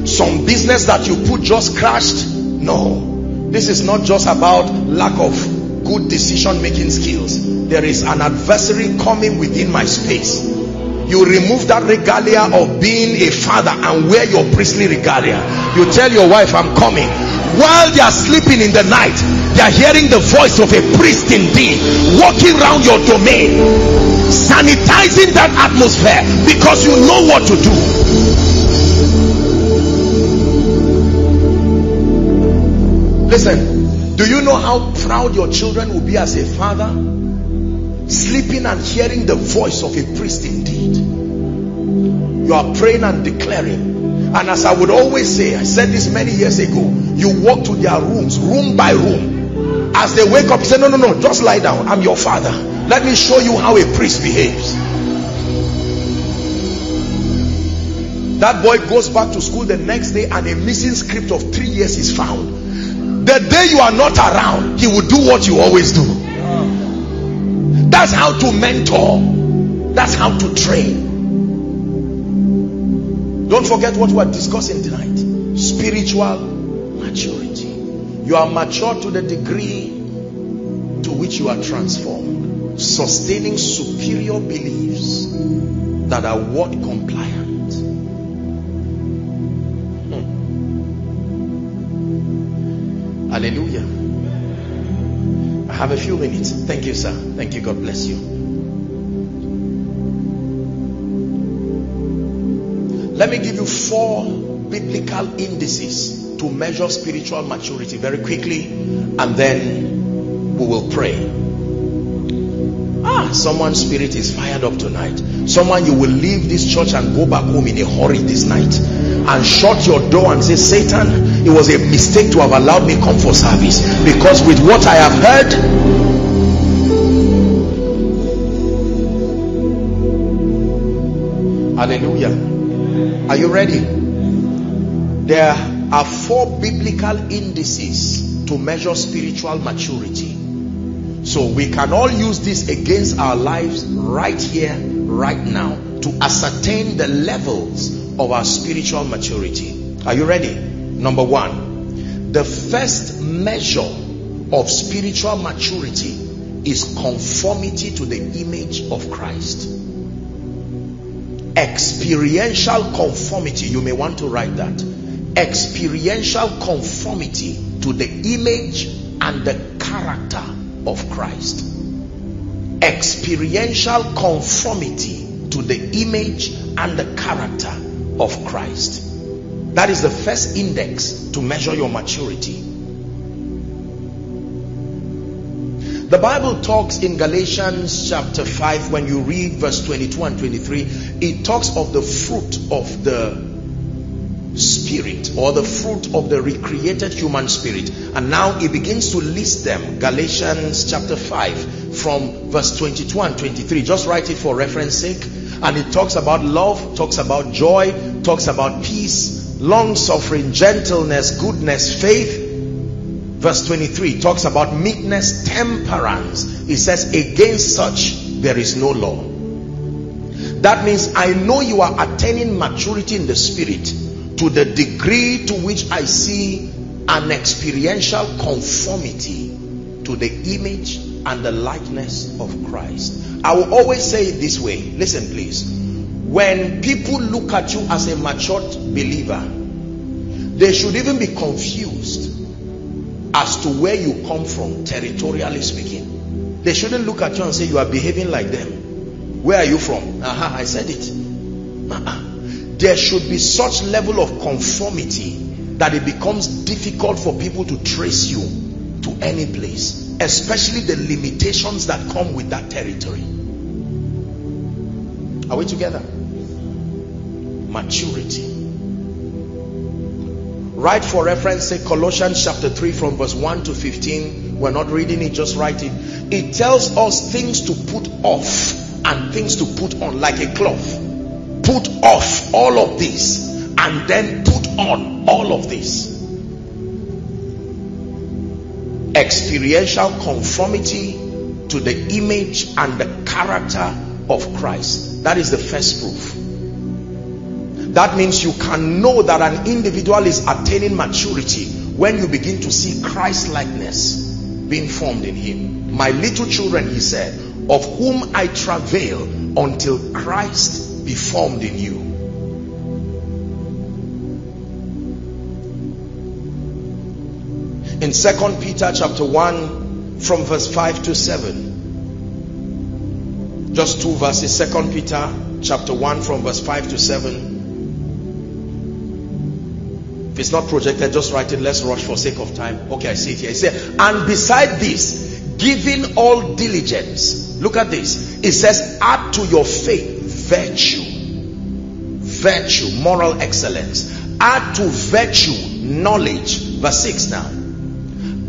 some business that you put just crashed. No, this is not just about lack of good decision-making skills. There is an adversary coming within my space. You remove that regalia of being a father and wear your priestly regalia. You tell your wife, I'm coming. While they are sleeping in the night, they are hearing the voice of a priest indeed, walking around your domain, sanitizing that atmosphere, because you know what to do. Listen, do you know how proud your children will be as a father? Sleeping and hearing the voice of a priest indeed. You are praying and declaring. And as I would always say, I said this many years ago, you walk to their rooms, room by room. As they wake up, you say, no, no, no, just lie down. I'm your father. Let me show you how a priest behaves. That boy goes back to school the next day and a missing script of three years is found. The day you are not around, he will do what you always do. That's how to mentor. That's how to train. Don't forget what we are discussing tonight. Spiritual maturity. You are mature to the degree to which you are transformed, sustaining superior beliefs that are word compliant. Hmm. Hallelujah. I have a few minutes. Thank you, sir. Thank you. God bless you. Let me give you four biblical indices to measure spiritual maturity very quickly, and then we will pray. Ah, someone's spirit is fired up tonight. Someone, you will leave this church and go back home in a hurry this night and shut your door and say, Satan, it was a mistake to have allowed me come for service, because with what I have heard. Hallelujah. Are you ready? There are four biblical indices to measure spiritual maturity. So we can all use this against our lives right here, right now, to ascertain the levels of our spiritual maturity. Are you ready? Number one, the first measure of spiritual maturity is conformity to the image of Christ. Experiential conformity. You may want to write that. Experiential conformity to the image and the character of Christ. experiential conformity to the image and the character of Christ. That is the first index to measure your maturity. The Bible talks in Galatians chapter five, when you read verse twenty-two and twenty-three, it talks of the fruit of the spirit, or the fruit of the recreated human spirit. And now it begins to list them. Galatians chapter five from verse twenty-two and twenty-three. Just write it for reference sake. And it talks about love, talks about joy, talks about peace, long-suffering, gentleness, goodness, faith. Verse twenty-three talks about meekness, temperance. It says, against such there is no law. That means I know you are attaining maturity in the spirit to the degree to which I see an experiential conformity to the image and the likeness of Christ. I will always say it this way. Listen, please. When people look at you as a matured believer, they should even be confused as to where you come from, territorially speaking. They shouldn't look at you and say, you are behaving like them. Where are you from? Aha, I said it. Uh-uh. There should be such level of conformity that it becomes difficult for people to trace you to any place, especially the limitations that come with that territory. Are we together? Maturity. Write for reference, say Colossians chapter three from verse one to fifteen. We're not reading it, just write it. It tells us things to put off and things to put on, like a cloth. Put off all of this and then put on all of this. Experiential conformity to the image and the character of Christ. That is the first proof. That means you can know that an individual is attaining maturity when you begin to see Christ-likeness being formed in him. My little children, he said, of whom I travail until Christ be formed in you. In Second Peter chapter one from verse five to seven. Just two verses. Second Peter chapter one from verse five to seven. If it's not projected, just write it. Let's rush for sake of time. Okay, I see it here. It says, and beside this, giving all diligence. Look at this. It says, add to your faith virtue. Virtue, moral excellence. Add to virtue knowledge. Verse six now.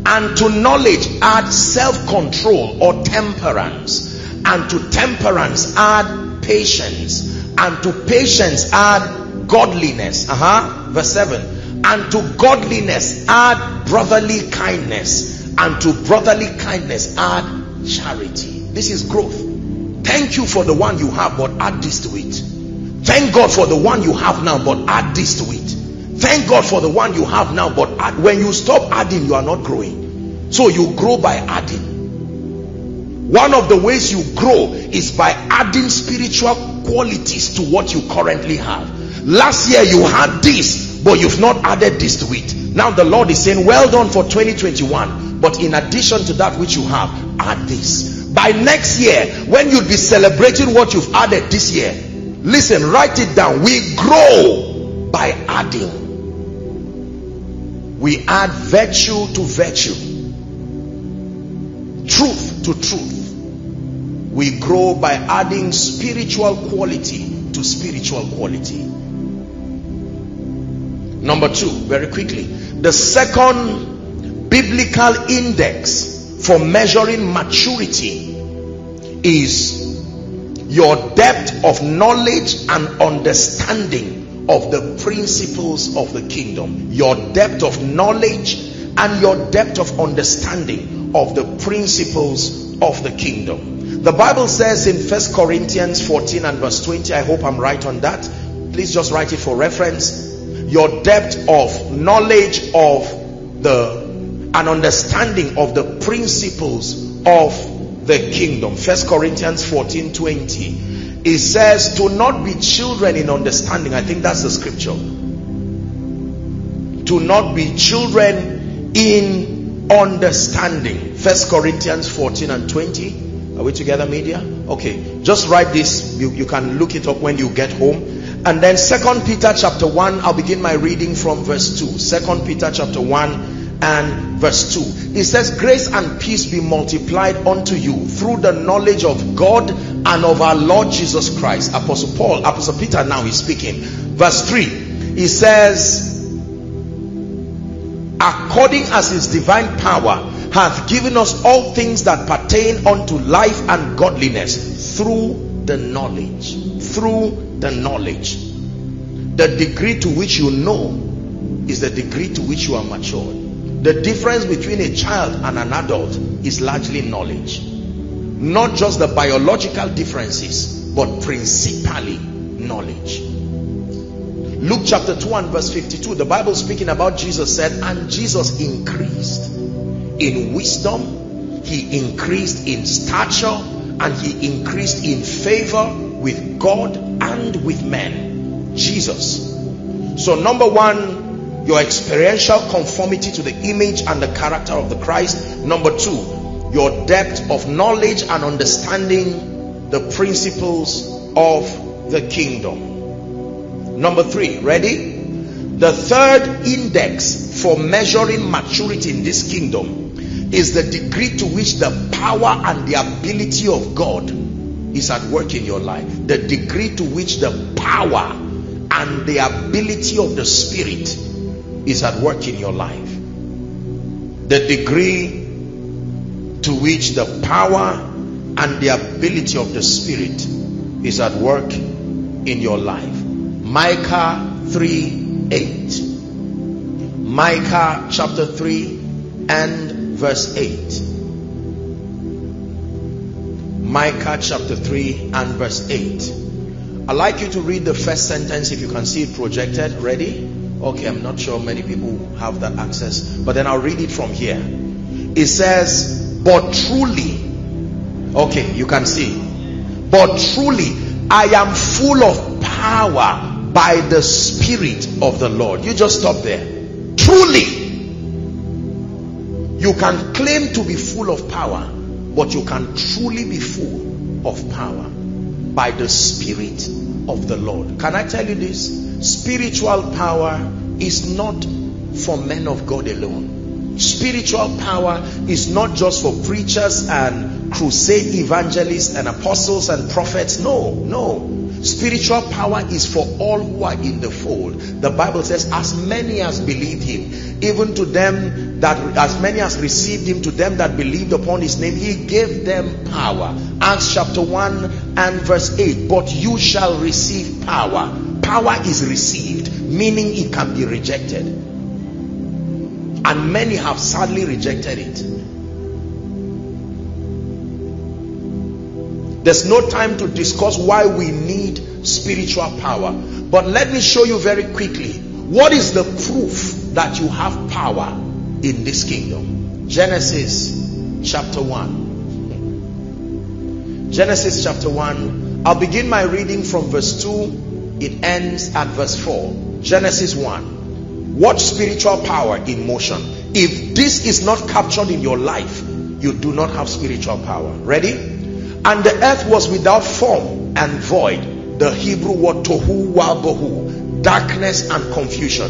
And to knowledge add self-control or temperance. And to temperance add patience. And to patience add godliness. Uh-huh. Verse seven. And to godliness add brotherly kindness, and to brotherly kindness add charity. This is growth. Thank you for the one you have, but add this to it. Thank God for the one you have now, but add this to it. Thank God for the one you have now, but add. When you stop adding, you are not growing. So you grow by adding. One of the ways you grow is by adding spiritual qualities to what you currently have. Last year you had this, but you've not added this to it. Now the Lord is saying, well done for twenty twenty-one. But in addition to that which you have, add this. By next year, when you'll be celebrating what you've added this year, listen, write it down. We grow by adding. We add virtue to virtue, truth to truth. We grow by adding spiritual quality to spiritual quality. Number two, very quickly, the second biblical index for measuring maturity is your depth of knowledge and understanding of the principles of the kingdom. Your depth of knowledge and your depth of understanding of the principles of the kingdom. The Bible says in First Corinthians fourteen and verse twenty, I hope I'm right on that. Please just write it for reference. Your depth of knowledge of the an understanding of the principles of the kingdom. First Corinthians fourteen twenty. It says to not be children in understanding. I think that's the scripture. To not be children in understanding. First Corinthians fourteen and twenty. Are we together, media? Okay, just write this. You, you can look it up when you get home. And then Second Peter chapter one, I'll begin my reading from verse two. Second Peter chapter one and verse two. It says, grace and peace be multiplied unto you through the knowledge of God and of our Lord Jesus Christ. Apostle Paul, Apostle Peter now is speaking. Verse three, he says, according as his divine power hath given us all things that pertain unto life and godliness through the knowledge. Through the knowledge. The degree to which you know is the degree to which you are matured. The difference between a child and an adult is largely knowledge. Not just the biological differences, but principally knowledge. Luke chapter two and verse fifty-two, the Bible speaking about Jesus said, and Jesus increased in wisdom, he increased in stature, and he increased in favor with God and with men. Jesus. So number one, your experiential conformity to the image and the character of the Christ. Number two, your depth of knowledge and understanding the principles of the kingdom. Number three, ready? The third index for measuring maturity in this kingdom is the degree to which the power and the ability of God is at work in your life. The degree to which the power and the ability of the Spirit is at work in your life. The degree to which the power and the ability of the Spirit is at work in your life. Micah three eight. Micah chapter three and verse eight. Micah chapter three and verse eight. I'd like you to read the first sentence if you can see it projected. Ready? Okay, I'm not sure many people have that access, but then I'll read it from here. It says, but truly, okay, you can see, but truly I am full of power by the Spirit of the Lord. You just stop there. Truly. You can claim to be full of power, but you can truly be full of power by the Spirit of the Lord. Can I tell you this? Spiritual power is not for men of God alone. Spiritual power is not just for preachers and crusade evangelists and apostles and prophets. No, no. Spiritual power is for all who are in the fold. The Bible says, as many as believed him, even to them that, as many as received him, to them that believed upon his name, he gave them power. Acts chapter one and verse eight, but you shall receive power. Power is received, meaning it can be rejected. And many have sadly rejected it. There's no time to discuss why we need spiritual power. But let me show you very quickly. What is the proof that you have power in this kingdom? Genesis chapter one. Genesis chapter one. I'll begin my reading from verse two. It ends at verse four. Genesis one. Watch spiritual power in motion. If this is not captured in your life, you do not have spiritual power. Ready? And the earth was without form and void. The Hebrew word tohu wabohu, darkness and confusion.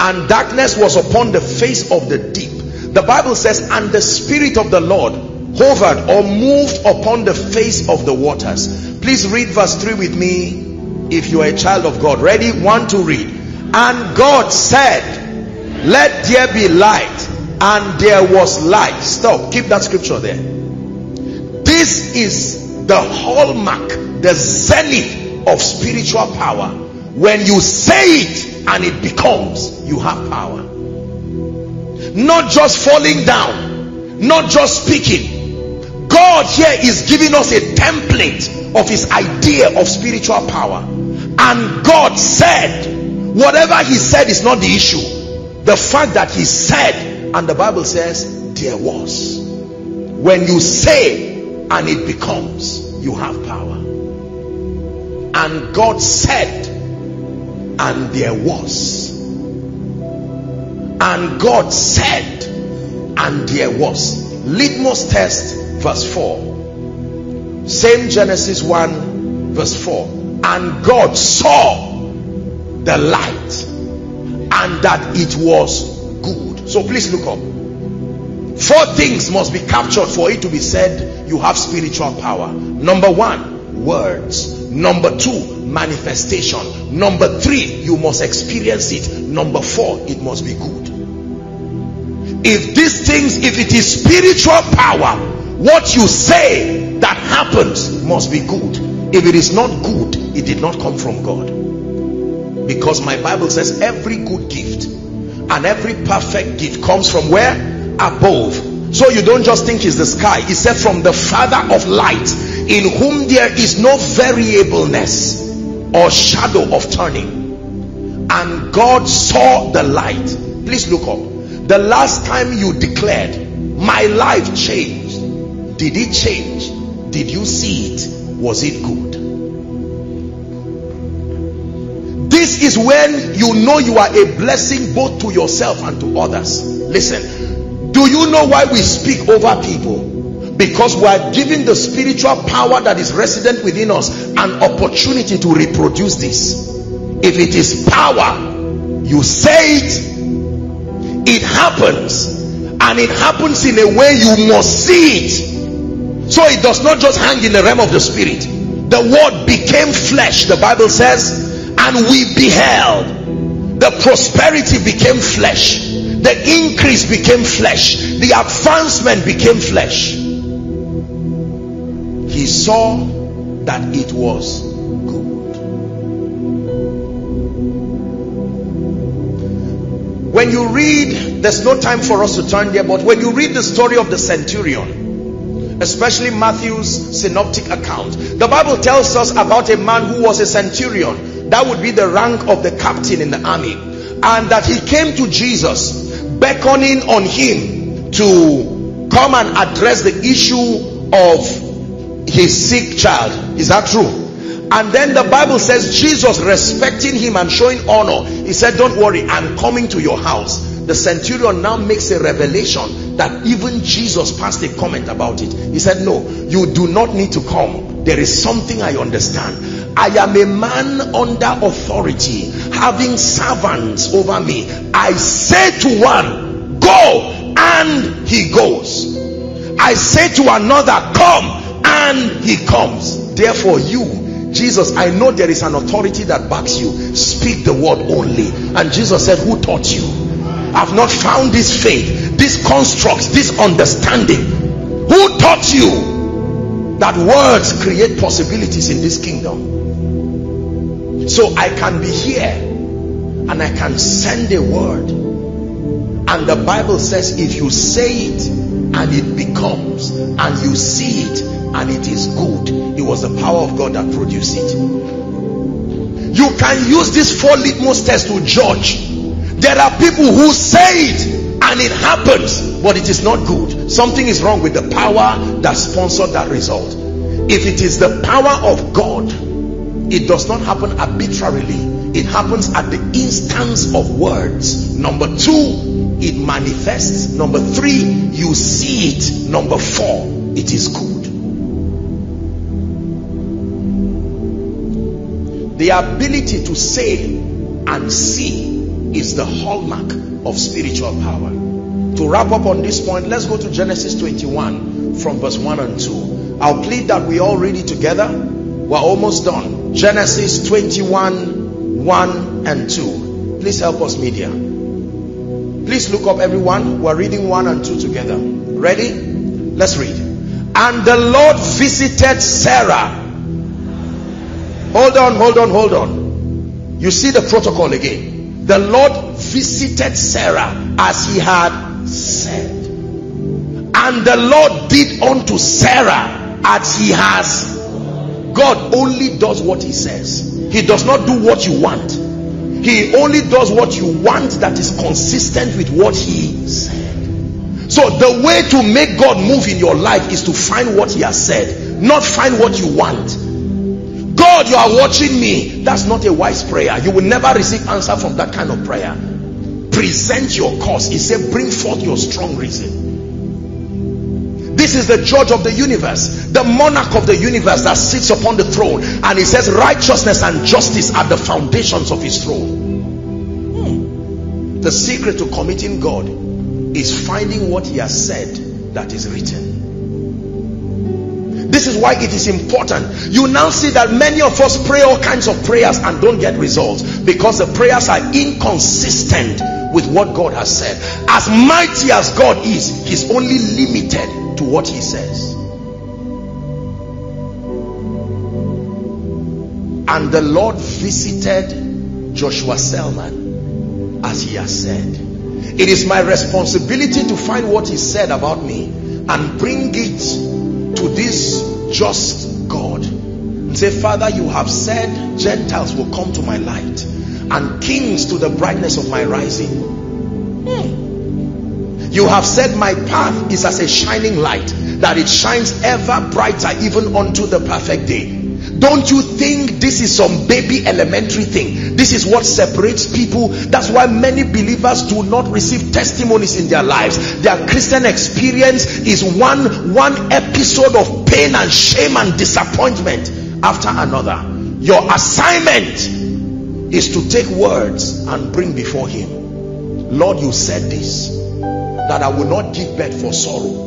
And darkness was upon the face of the deep. The Bible says, and the Spirit of the Lord hovered or moved upon the face of the waters. Please read verse three with me if you are a child of God. Ready? One, two, read. And God said, let there be light. And there was light. Stop. Keep that scripture there. This is the hallmark, the zenith of spiritual power. When you say it and it becomes, you have power. Not just falling down, not just speaking. God here is giving us a template of his idea of spiritual power. And God said, whatever he said is not the issue. The fact that he said, and the Bible says, there was. When you say and it becomes, you have power. And God said, and there was. And God said, and there was. Litmus test verse four. Same Genesis one verse four. And God saw the light and that it was good. So please look up. Four things must be captured for it to be said you have spiritual power. Number one, words. Number two, manifestation. Number three, you must experience it. Number four, it must be good. If these things, if it is spiritual power, what you say that happens must be good. If it is not good, it did not come from God. Because my Bible says every good gift and every perfect gift comes from where? Above. So you don't just think it's the sky. It said from the Father of light, in whom there is no variableness or shadow of turning. And God saw the light. Please look up. The last time you declared, my life changed. Did it change? Did you see it? Was it good? This is when you know you are a blessing both to yourself and to others. Listen, do you know why we speak over people? Because we are giving the spiritual power that is resident within us an opportunity to reproduce this. If it is power, you say it, it happens, and it happens in a way you must see it. So it does not just hang in the realm of the spirit. The word became flesh, the Bible says, and we beheld. The prosperity became flesh, the increase became flesh, the advancement became flesh. He saw that it was good. When you read, there's no time for us to turn there, but when you read the story of the centurion, especially Matthew's synoptic account, the Bible tells us about a man who was a centurion. That would be the rank of the captain in the army. And that he came to Jesus, beckoning on him to come and address the issue of his sick child. Is that true? And then the Bible says Jesus, respecting him and showing honor, he said, don't worry, I'm coming to your house. The centurion now makes a revelation that even Jesus passed a comment about it. He said, no, you do not need to come. There is something I understand. I am a man under authority, having servants over me. I say to one, go, and he goes. I say to another, come, and he comes. Therefore you, Jesus, I know there is an authority that backs you. Speak the word only. And Jesus said, who taught you? I've not found this faith, this construct, this understanding. Who taught you that words create possibilities in this kingdom? So I can be here and I can send a word. And the Bible says if you say it and it becomes, and you see it, and it is good, it was the power of God that produced it. You can use this four litmus test to judge. There are people who say it and it happens, but it is not good. Something is wrong with the power that sponsored that result. If it is the power of God, it does not happen arbitrarily. It happens at the instance of words. Number two, it manifests. Number three, you see it. Number four, it is good. The ability to say and see is the hallmark of spiritual power. To wrap up on this point, let's go to Genesis twenty-one from verse one and two. I'll plead that we all read it together. We're almost done. Genesis twenty-one, one and two. Please help us, media. Please look up, everyone. We're reading one and two together. Ready? Let's read. And the Lord visited Sarah. Hold on, hold on, hold on. You see the protocol again. The Lord visited Sarah as he had said. And the Lord did unto Sarah as he has. God only does what he says. He does not do what you want. He only does what you want that is consistent with what he said. So the way to make God move in your life is to find what he has said, not find what you want. God, you are watching me. That's not a wise prayer. You will never receive answer from that kind of prayer. Present your cause. He said, bring forth your strong reason. This is the judge of the universe, the monarch of the universe that sits upon the throne. And he says righteousness and justice are the foundations of his throne. Hmm. The secret to committing God is finding what he has said that is written. This is why it is important. You now see that many of us pray all kinds of prayers and don't get results, because the prayers are inconsistent with what God has said. As mighty as God is, he's only limited to what he says. And the Lord visited Joshua Selman as he has said. It is my responsibility to find what he said about me and bring it to this just God and say, Father, you have said Gentiles will come to my light and kings to the brightness of my rising. Hmm. You have said my path is as a shining light, that it shines ever brighter even unto the perfect day. Don't you think this is some baby elementary thing? This is what separates people. That's why many believers do not receive testimonies in their lives. Their Christian experience is one one episode of pain and shame and disappointment after another. Your assignment is to take words and bring before him. Lord, you said this, that I will not give birth for sorrow.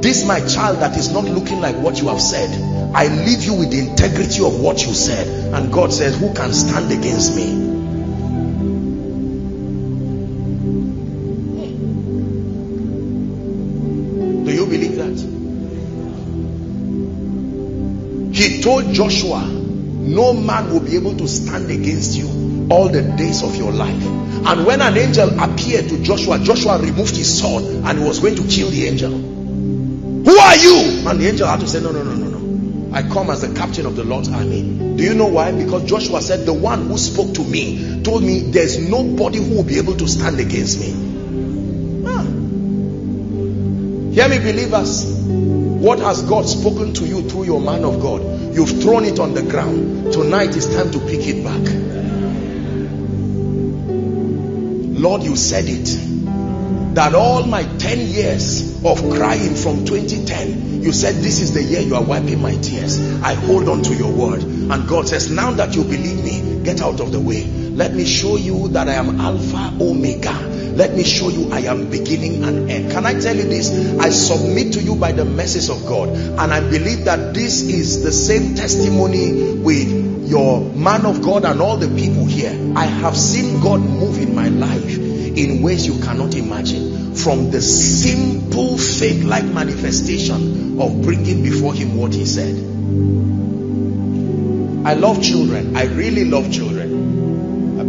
This my child that is not looking like what you have said. I leave you with the integrity of what you said. And God says, who can stand against me? Do you believe that? He told Joshua, no man will be able to stand against you all the days of your life. And when an angel appeared to Joshua, Joshua removed his sword and was going to kill the angel. Who are you? And the angel had to say, no, no, no, no, no. I come as the captain of the Lord's army. Do you know why? Because Joshua said, the one who spoke to me told me there's nobody who will be able to stand against me. Ah. Hear me, believers. What has God spoken to you through your man of God? You've thrown it on the ground. Tonight is time to pick it back. Lord, you said it. That all my ten years of crying from twenty ten, you said this is the year you are wiping my tears. I hold on to your word. And God says, now that you believe me, get out of the way. Let me show you that I am Alpha Omega. Let me show you I am beginning and end. Can I tell you this? I submit to you by the message of God. And I believe that this is the same testimony with your man of God and all the people here. I have seen God move in my life in ways you cannot imagine, from the simple faith-like manifestation of bringing before him what he said. I love children. I really love children.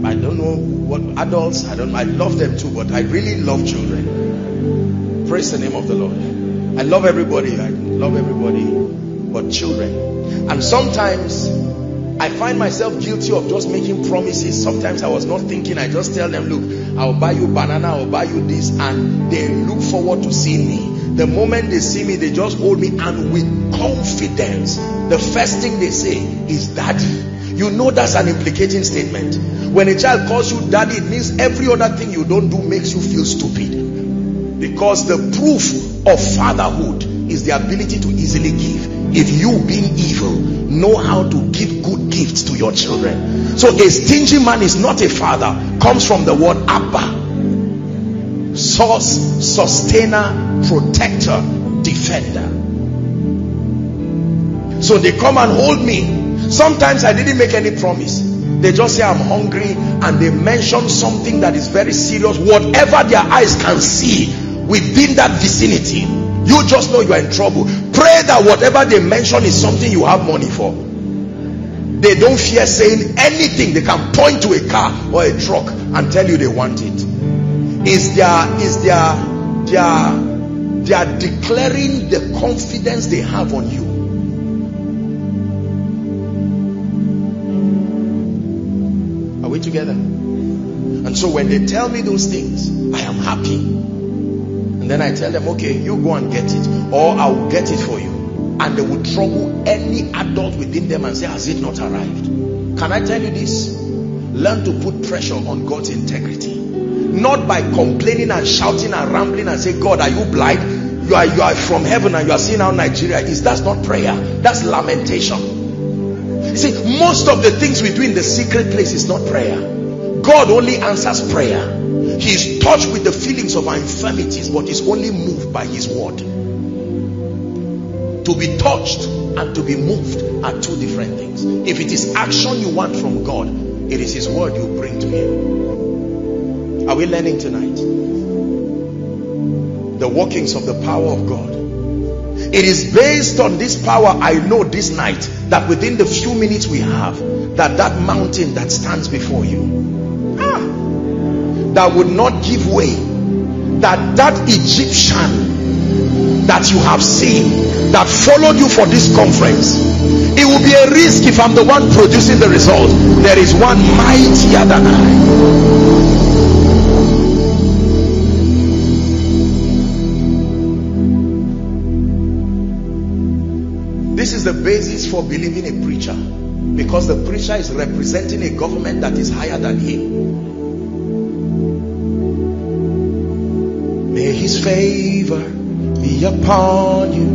I don't know what adults, I don't I love them too, but I really love children. Praise the name of the Lord. I love everybody. I love everybody, but children. And sometimes I find myself guilty of just making promises. Sometimes I was not thinking. I just tell them, look, I'll buy you banana, I'll buy you this, and they look forward to seeing me. The moment they see me, they just hold me, and with confidence, the first thing they say is daddy. You know that's an implicating statement. When a child calls you daddy, it means every other thing you don't do makes you feel stupid. Because the proof of fatherhood is the ability to easily give. If you, being evil, know how to give good gifts to your children. So a stingy man is not a father. Comes from the word Abba, source, sustainer, protector, defender. So they come and hold me. Sometimes I didn't make any promise. They just say I'm hungry, and they mention something that is very serious. Whatever their eyes can see within that vicinity, you just know you are in trouble. Pray that whatever they mention is something you have money for. They don't fear saying anything. They can point to a car or a truck and tell you they want it. Is their is their their they are declaring the confidence they have on you. Are we together? And so when they tell me those things, I am happy. Then I tell them, okay, you go and get it, or I will get it for you. And they will trouble any adult within them and say, has it not arrived? Can I tell you this? Learn to put pressure on God's integrity. Not by complaining and shouting and rambling and say, God, are you blind? you are you are from heaven and you are seeing how Nigeria is. That's not prayer, that's lamentation. See, most of the things we do in the secret place is not prayer. God only answers prayer. He is touched with the feelings of our infirmities, but is only moved by his word. To be touched and to be moved are two different things. If it is action you want from God, it is his word you bring to him. Are we learning tonight? The workings of the power of God. It is based on this power. I know this night that within the few minutes we have, that that mountain that stands before you, that would not give way, that that Egyptian that you have seen that followed you for this conference, it will be a risk if I'm the one producing the result. There is one mightier than I. This is the basis for believing a preacher, because the preacher is representing a government that is higher than him. May his favor be upon you,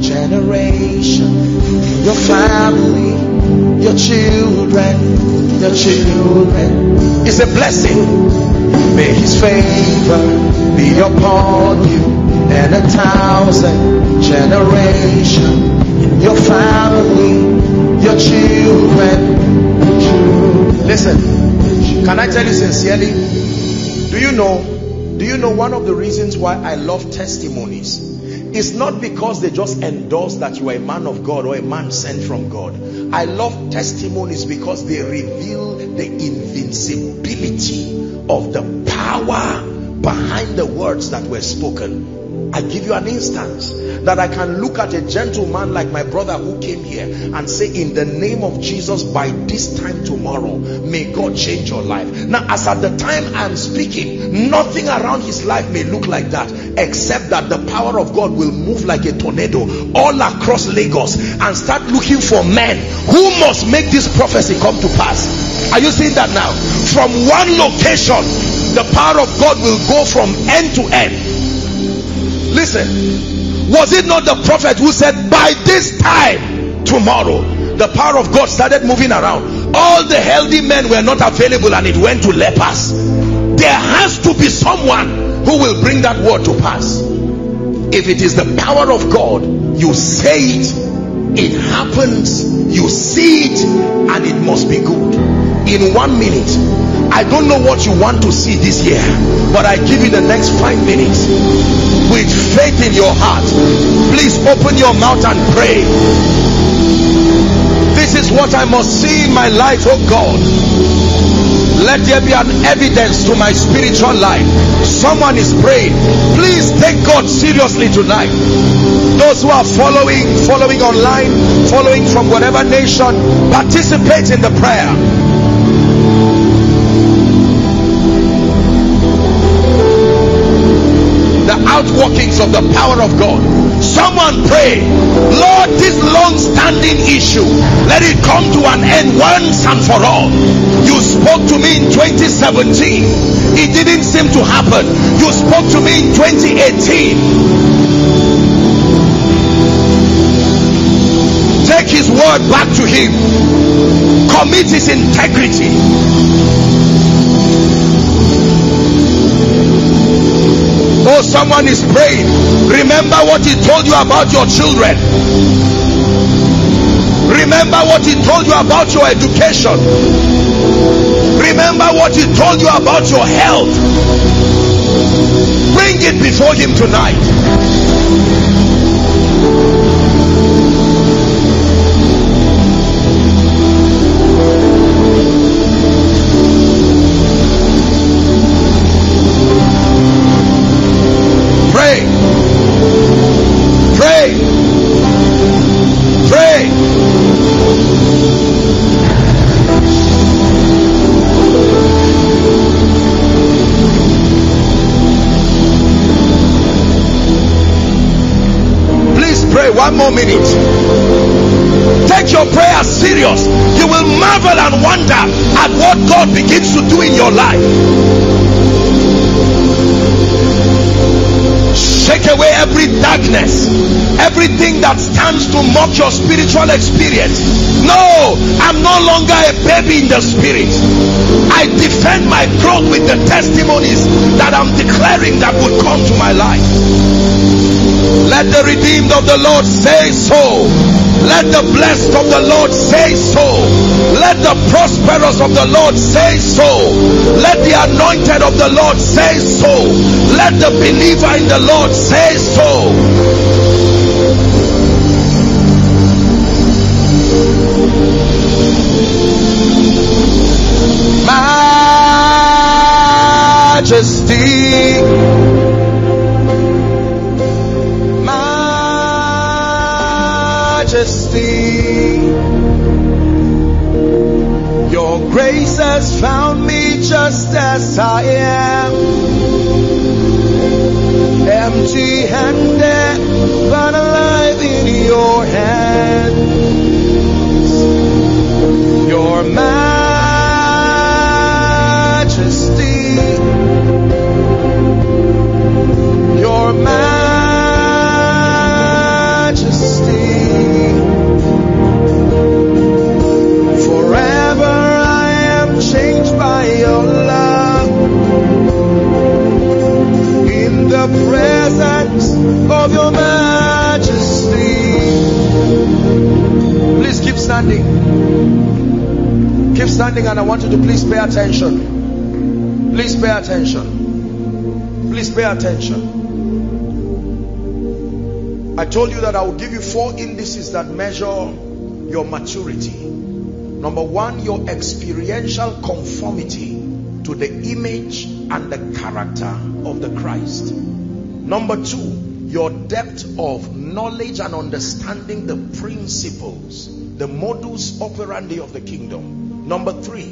generation, your family, your children, your children. It's a blessing. May his favor be upon you, and a thousand generation, in your family, your children, your children. Listen, can I tell you sincerely? Do you know, do you know one of the reasons why I love testimonies? It's not because they just endorse that you are a man of God or a man sent from God. I love testimonies because they reveal the invincibility of the power behind the words that were spoken. I give you an instance that I can look at a gentleman like my brother who came here and say, in the name of Jesus, by this time tomorrow, may God change your life. Now, as at the time I'm speaking, nothing around his life may look like that, except that the power of God will move like a tornado all across Lagos and start looking for men who must make this prophecy come to pass. Are you seeing that now? From one location, the power of God will go from end to end. Listen. Was it not the prophet who said, by this time tomorrow, the power of God started moving around? All the healthy men were not available and it went to lepers. There has to be someone who will bring that word to pass. If it is the power of God, you say it, it happens, you see it, and it must be good. In one minute, I don't know what you want to see this year, but I give you the next five minutes with faith in your heart. Please open your mouth and pray. This is what I must see in my life, oh God. Let there be an evidence to my spiritual life. Someone is praying. Please take God seriously tonight. Those who are following, following online, following from whatever nation, participate in the prayer. Outworkings of the power of God. Someone pray, Lord, this long-standing issue, let it come to an end once and for all. You spoke to me in twenty seventeen. It didn't seem to happen. You spoke to me in twenty eighteen. Take his word back to him. Commit his integrity. Oh, someone is praying. Remember what he told you about your children. Remember what he told you about your education. Remember what he told you about your health. Bring it before him tonight. One more minute. Take your prayer serious. You will marvel and wonder at what God begins to do in your life. with darkness, everything that stands to mock your spiritual experience. No, I'm no longer a baby in the spirit. I defend my throne with the testimonies that I'm declaring that would come to my life. Let the redeemed of the Lord say so. Let the blessed of the Lord say so. Let the prosperous of the Lord say so. Let the anointed of the Lord say so. Let the believer in the Lord say so. Majesty. Your grace has found me just as I am, empty-handed, but alive in your hands. Your majesty, your majesty. Presence of your majesty. Please keep standing. Keep standing, and I want you to please pay attention. Please pay attention. Please pay attention. I told you that I will give you four indices that measure your maturity. Number one, your experiential conformity to the image and the character of the Christ. Number two, your depth of knowledge and understanding the principles, the modus operandi of the kingdom. Number three,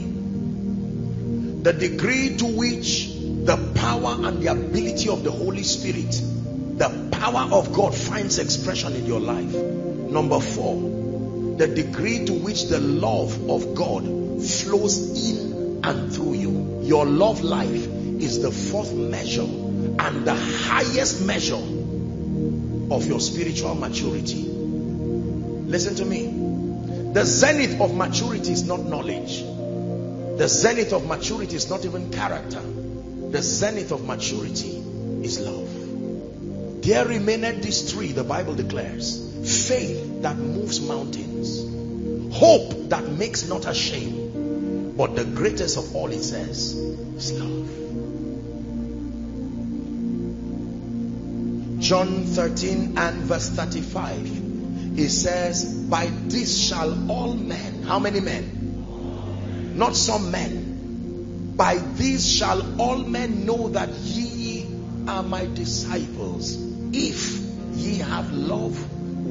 the degree to which the power and the ability of the Holy Spirit, the power of God, finds expression in your life. Number four, the degree to which the love of God flows in and through you. Your love life is the fourth measure and the highest measure of your spiritual maturity. Listen to me. The zenith of maturity is not knowledge. The zenith of maturity is not even character. The zenith of maturity is love. There remaineth these three, the Bible declares: faith that moves mountains, hope that makes not ashamed, but the greatest of all, it says, is love. John thirteen and verse thirty-five, he says, by this shall all men, how many men? Amen. Not some men. By this shall all men know that ye are my disciples, if ye have love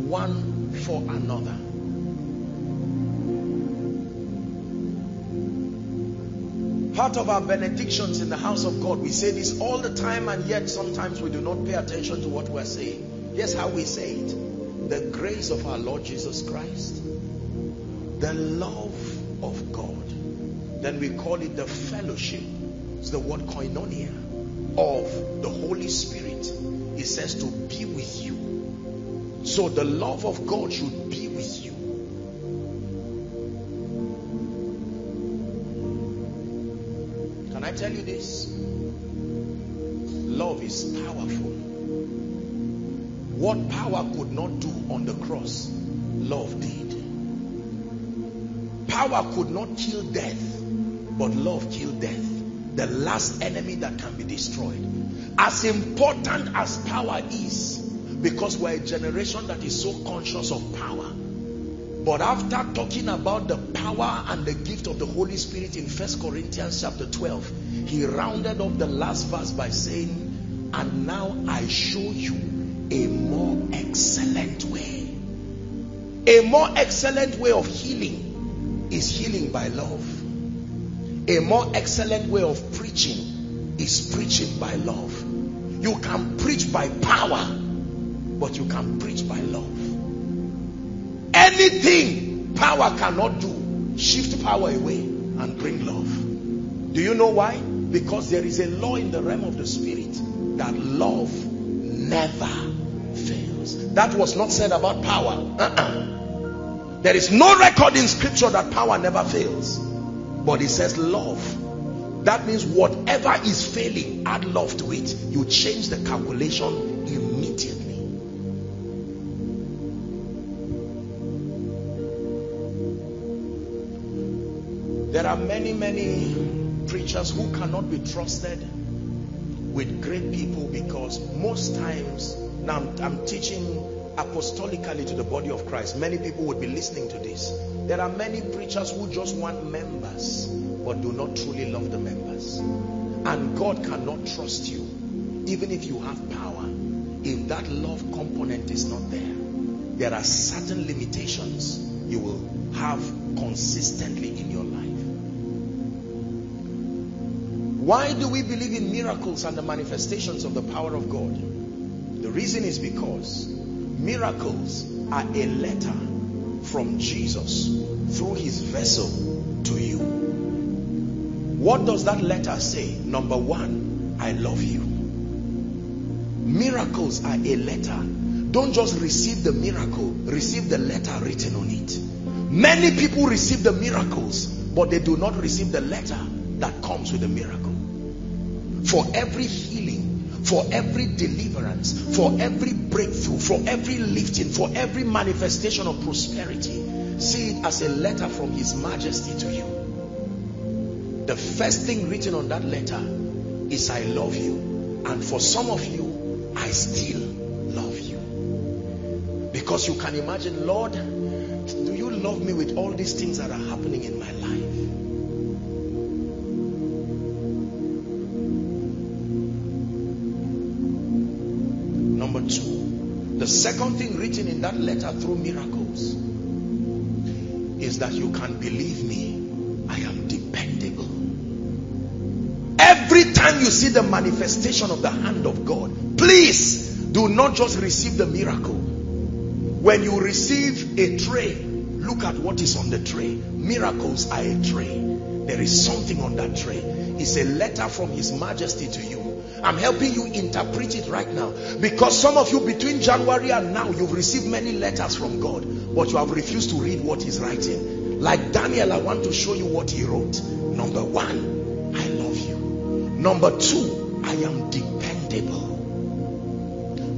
one for another. Part of our benedictions in the house of God, we say this all the time, and yet sometimes we do not pay attention to what we're saying. Here's how we say it. The grace of our Lord Jesus Christ, the love of God. Then we call it the fellowship. It's the word koinonia of the Holy Spirit. It says to be with you. So the love of God should be with you. I tell you this, love is powerful. What power could not do on the cross, love did. Power could not kill death, but love killed death, the last enemy that can be destroyed. As important as power is, because we're a generation that is so conscious of power. But after talking about the power and the gift of the Holy Spirit in First Corinthians chapter twelve, he rounded up the last verse by saying, and now I show you a more excellent way. A more excellent way of healing is healing by love. A more excellent way of preaching is preaching by love. You can preach by power, but you can preach by love. Anything power cannot do, shift power away and bring love. Do you know why? Because there is a law in the realm of the spirit that love never That was not said about power. Uh-uh. There is no record in scripture that power never fails. But it says love. That means whatever is failing, add love to it. You change the calculation immediately. There are many, many preachers who cannot be trusted with great people because most times, now I'm, I'm teaching apostolically to the body of Christ. Many people would be listening to this. There are many preachers who just want members but do not truly love the members. And God cannot trust you even if you have power. If that love component is not there, there are certain limitations you will have consistently in your life. Why do we believe in miracles and the manifestations of the power of God? The reason is because miracles are a letter from Jesus through his vessel to you. What does that letter say? Number one, I love you. Miracles are a letter. Don't just receive the miracle, receive the letter written on it. Many people receive the miracles, but they do not receive the letter that comes with a miracle. For every healing, for every deliverance, for every breakthrough, for every lifting, for every manifestation of prosperity, see it as a letter from His Majesty to you. The first thing written on that letter is I love you, and for some of you, I still love you. Because you can imagine, Lord, do you love me with all these things that are happening in my life? The second thing written in that letter through miracles is that you can believe me, I am dependable. Every time you see the manifestation of the hand of God, please do not just receive the miracle. When you receive a tray, look at what is on the tray. Miracles are a tray. There is something on that tray. It's a letter from His Majesty to you. I'm helping you interpret it right now, because some of you, between January and now, you've received many letters from God, but you have refused to read what He's writing. Like Daniel, I want to show you what he wrote. Number one, I love you. Number two, I am dependable.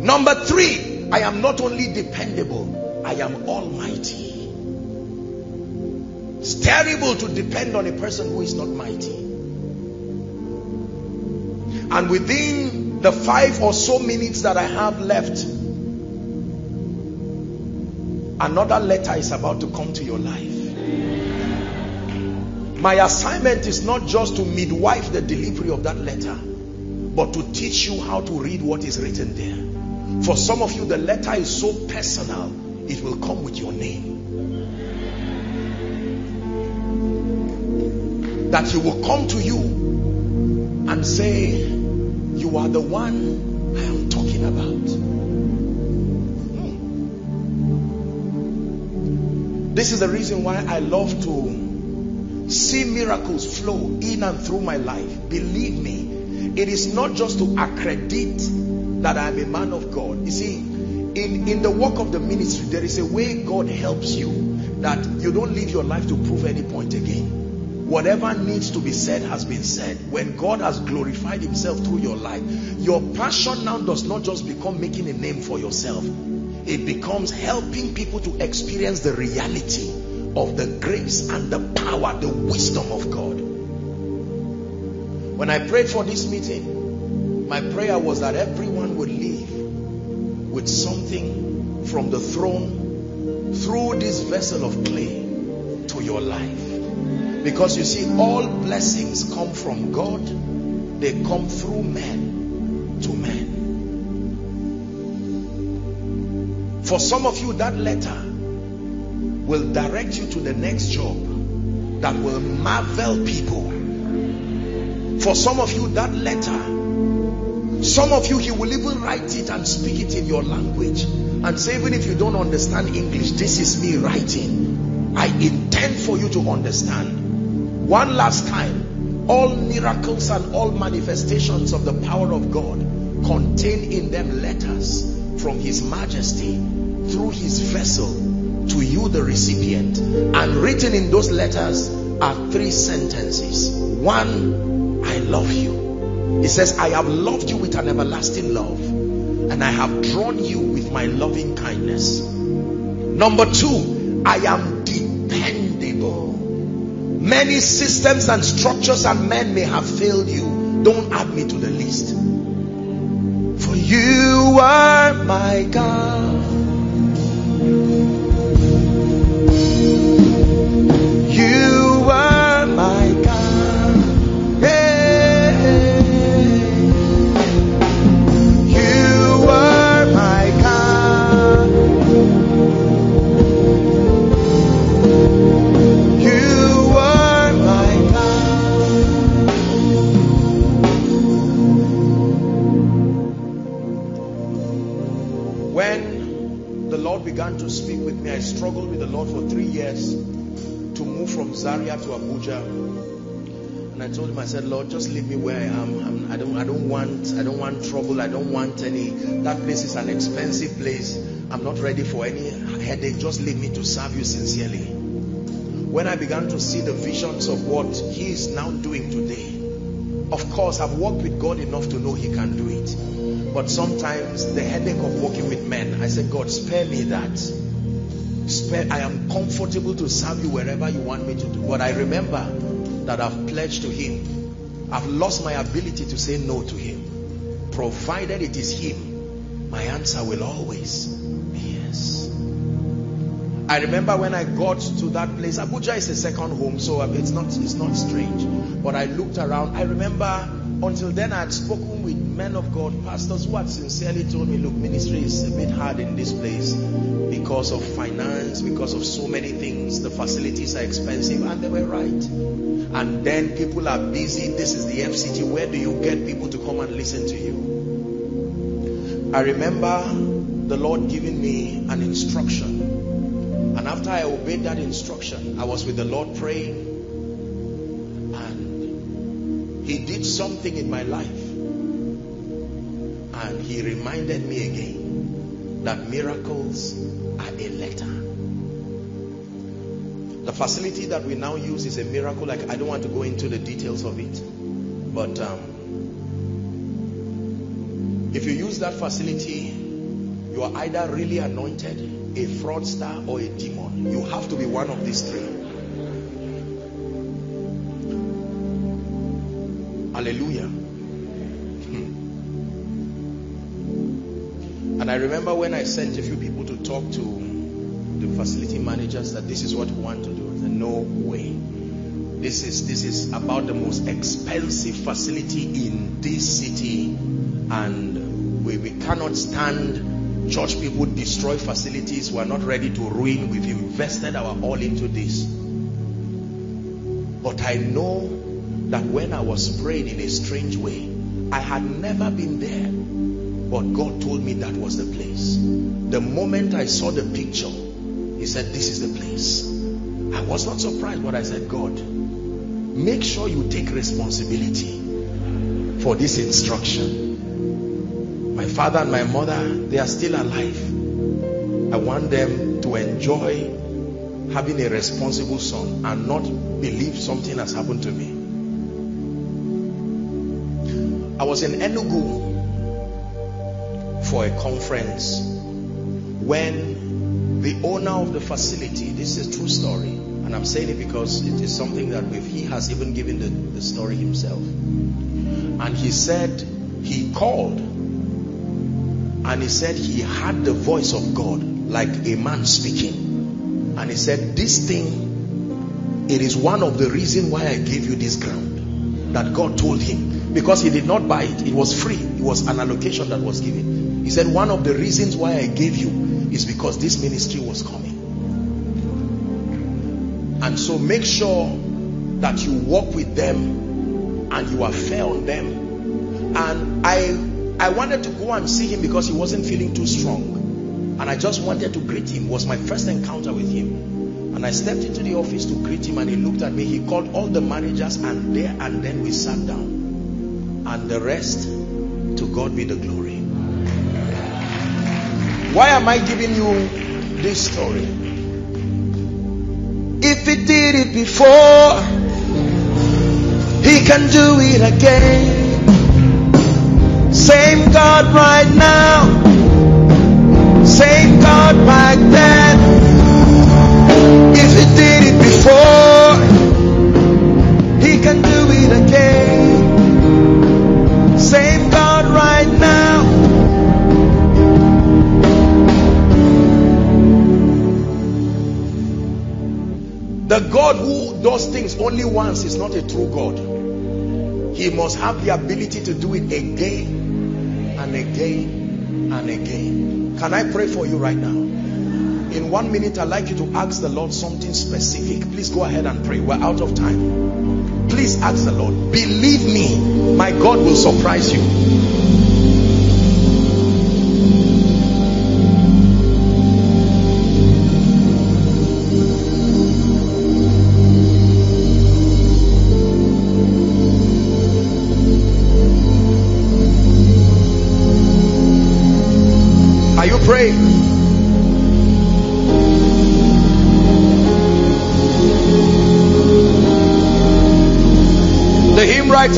Number three, I am not only dependable, I am almighty. It's terrible to depend on a person who is not mighty. And within the five or so minutes that I have left, another letter is about to come to your life. My assignment is not just to midwife the delivery of that letter, but to teach you how to read what is written there. For some of you, the letter is so personal, it will come with your name. That He will come to you and say, you are the one I am talking about. Hmm. This is the reason why I love to see miracles flow in and through my life. Believe me, it is not just to accredit that I am a man of God. You see, in, in the work of the ministry, there is a way God helps you that you don't live your life to prove any point again. Whatever needs to be said has been said. When God has glorified Himself through your life, your passion now does not just become making a name for yourself. It becomes helping people to experience the reality of the grace and the power, the wisdom of God. When I prayed for this meeting, my prayer was that everyone would leave with something from the throne through this vessel of clay to your life. Because you see, all blessings come from God. They come through man to man. For some of you, that letter will direct you to the next job that will marvel people. For some of you, that letter, some of you, He will even write it and speak it in your language. And say, even if you don't understand English, this is me writing. I intend for you to understand. One last time, all miracles and all manifestations of the power of God contain in them letters from his majesty through his vessel to you, the recipient. And written in those letters are three sentences. One, I love you. It says, I have loved you with an everlasting love, and I have drawn you with my loving kindness. Number two, I am dependable. Many systems and structures and men may have failed you. Don't add me to the list. For you are my God. You are my God. Hey. You are my God. You are my God. When the Lord began to speak with me, I struggled with the Lord for three years. From Zaria to Abuja, and I told him, I said, Lord, just leave me where I am. I'm, I don't, I don't want, I don't want trouble. I don't want any. That place is an expensive place. I'm not ready for any headache. Just leave me to serve you sincerely. When I began to see the visions of what He is now doing today, of course, I've worked with God enough to know He can do it. But sometimes the headache of working with men, I said, God, spare me that. I am comfortable to serve you wherever you want me to do. But I remember that I've pledged to Him. I've lost my ability to say no to Him. Provided it is Him, my answer will always be yes. I remember when I got to that place, Abuja is a second home, so it's not, it's not strange. But I looked around. I remember until then I had spoken with men of God, pastors who had sincerely told me, look, ministry is a bit hard in this place because of finance, because of so many things. The facilities are expensive, and they were right. And then people are busy. This is the F C T. Where do you get people to come and listen to you? I remember the Lord giving me an instruction. And after I obeyed that instruction, I was with the Lord praying. And He did something in my life. And He reminded me again that miracles are a letter. The facility that we now use is a miracle. Like, I don't want to go into the details of it, but um, if you use that facility, you are either really anointed, a fraudster, or a demon. You have to be one of these three. Hallelujah. And I remember when I sent a few people to talk to the facility managers that this is what we want to do. I said, no way. This is, this is about the most expensive facility in this city, and we, we cannot stand church people destroy facilities. We are not ready to ruin. We've invested our all into this. But I know that when I was praying in a strange way, I had never been there. But God told me that was the place. The moment I saw the picture, He said, this is the place. I was not surprised, but I said, God, make sure you take responsibility for this instruction. My father and my mother, they are still alive. I want them to enjoy having a responsible son and not believe something has happened to me. I was in Enugu for a conference when the owner of the facility, this is a true story, and I'm saying it because it is something that we've, he has even given the, the story himself. And he said he called and he said he heard the voice of God like a man speaking, and he said, this thing, it is one of the reasons why I gave you this ground that God told him, because he did not buy it. It was free. It was an allocation that was given. He said, one of the reasons why I gave you is because this ministry was coming. And so make sure that you walk with them and you are fair on them. And I, I wanted to go and see him because he wasn't feeling too strong. And I just wanted to greet him. It was my first encounter with him. And I stepped into the office to greet him, and he looked at me. He called all the managers, and there and then we sat down. And the rest, to God be the glory. Why am I giving you this story? If he did it before, he can do it again. Same God right now, same God back then. If he did it before, he can do it again. Same God right now. The God who does things only once is not a true God. He must have the ability to do it again and again and again. Can I pray for you right now? In one minute, I'd like you to ask the Lord something specific. Please go ahead and pray. We're out of time. Please ask the Lord. Believe me, my God will surprise you.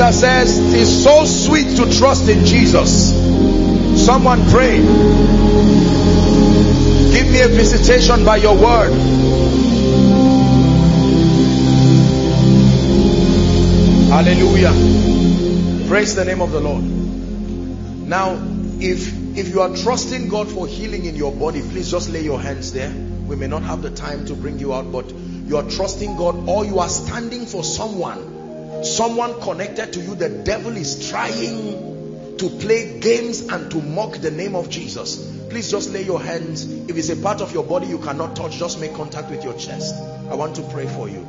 Says it is so sweet to trust in Jesus. Someone pray. Give me a visitation by your word. Hallelujah. Praise the name of the Lord. Now, if if you are trusting God for healing in your body, please just lay your hands there. We may not have the time to bring you out, but you are trusting God, or you are standing for someone. Someone connected to you, the devil is trying to play games and to mock the name of Jesus. Please just lay your hands. If it's a part of your body you cannot touch, just make contact with your chest. I want to pray for you.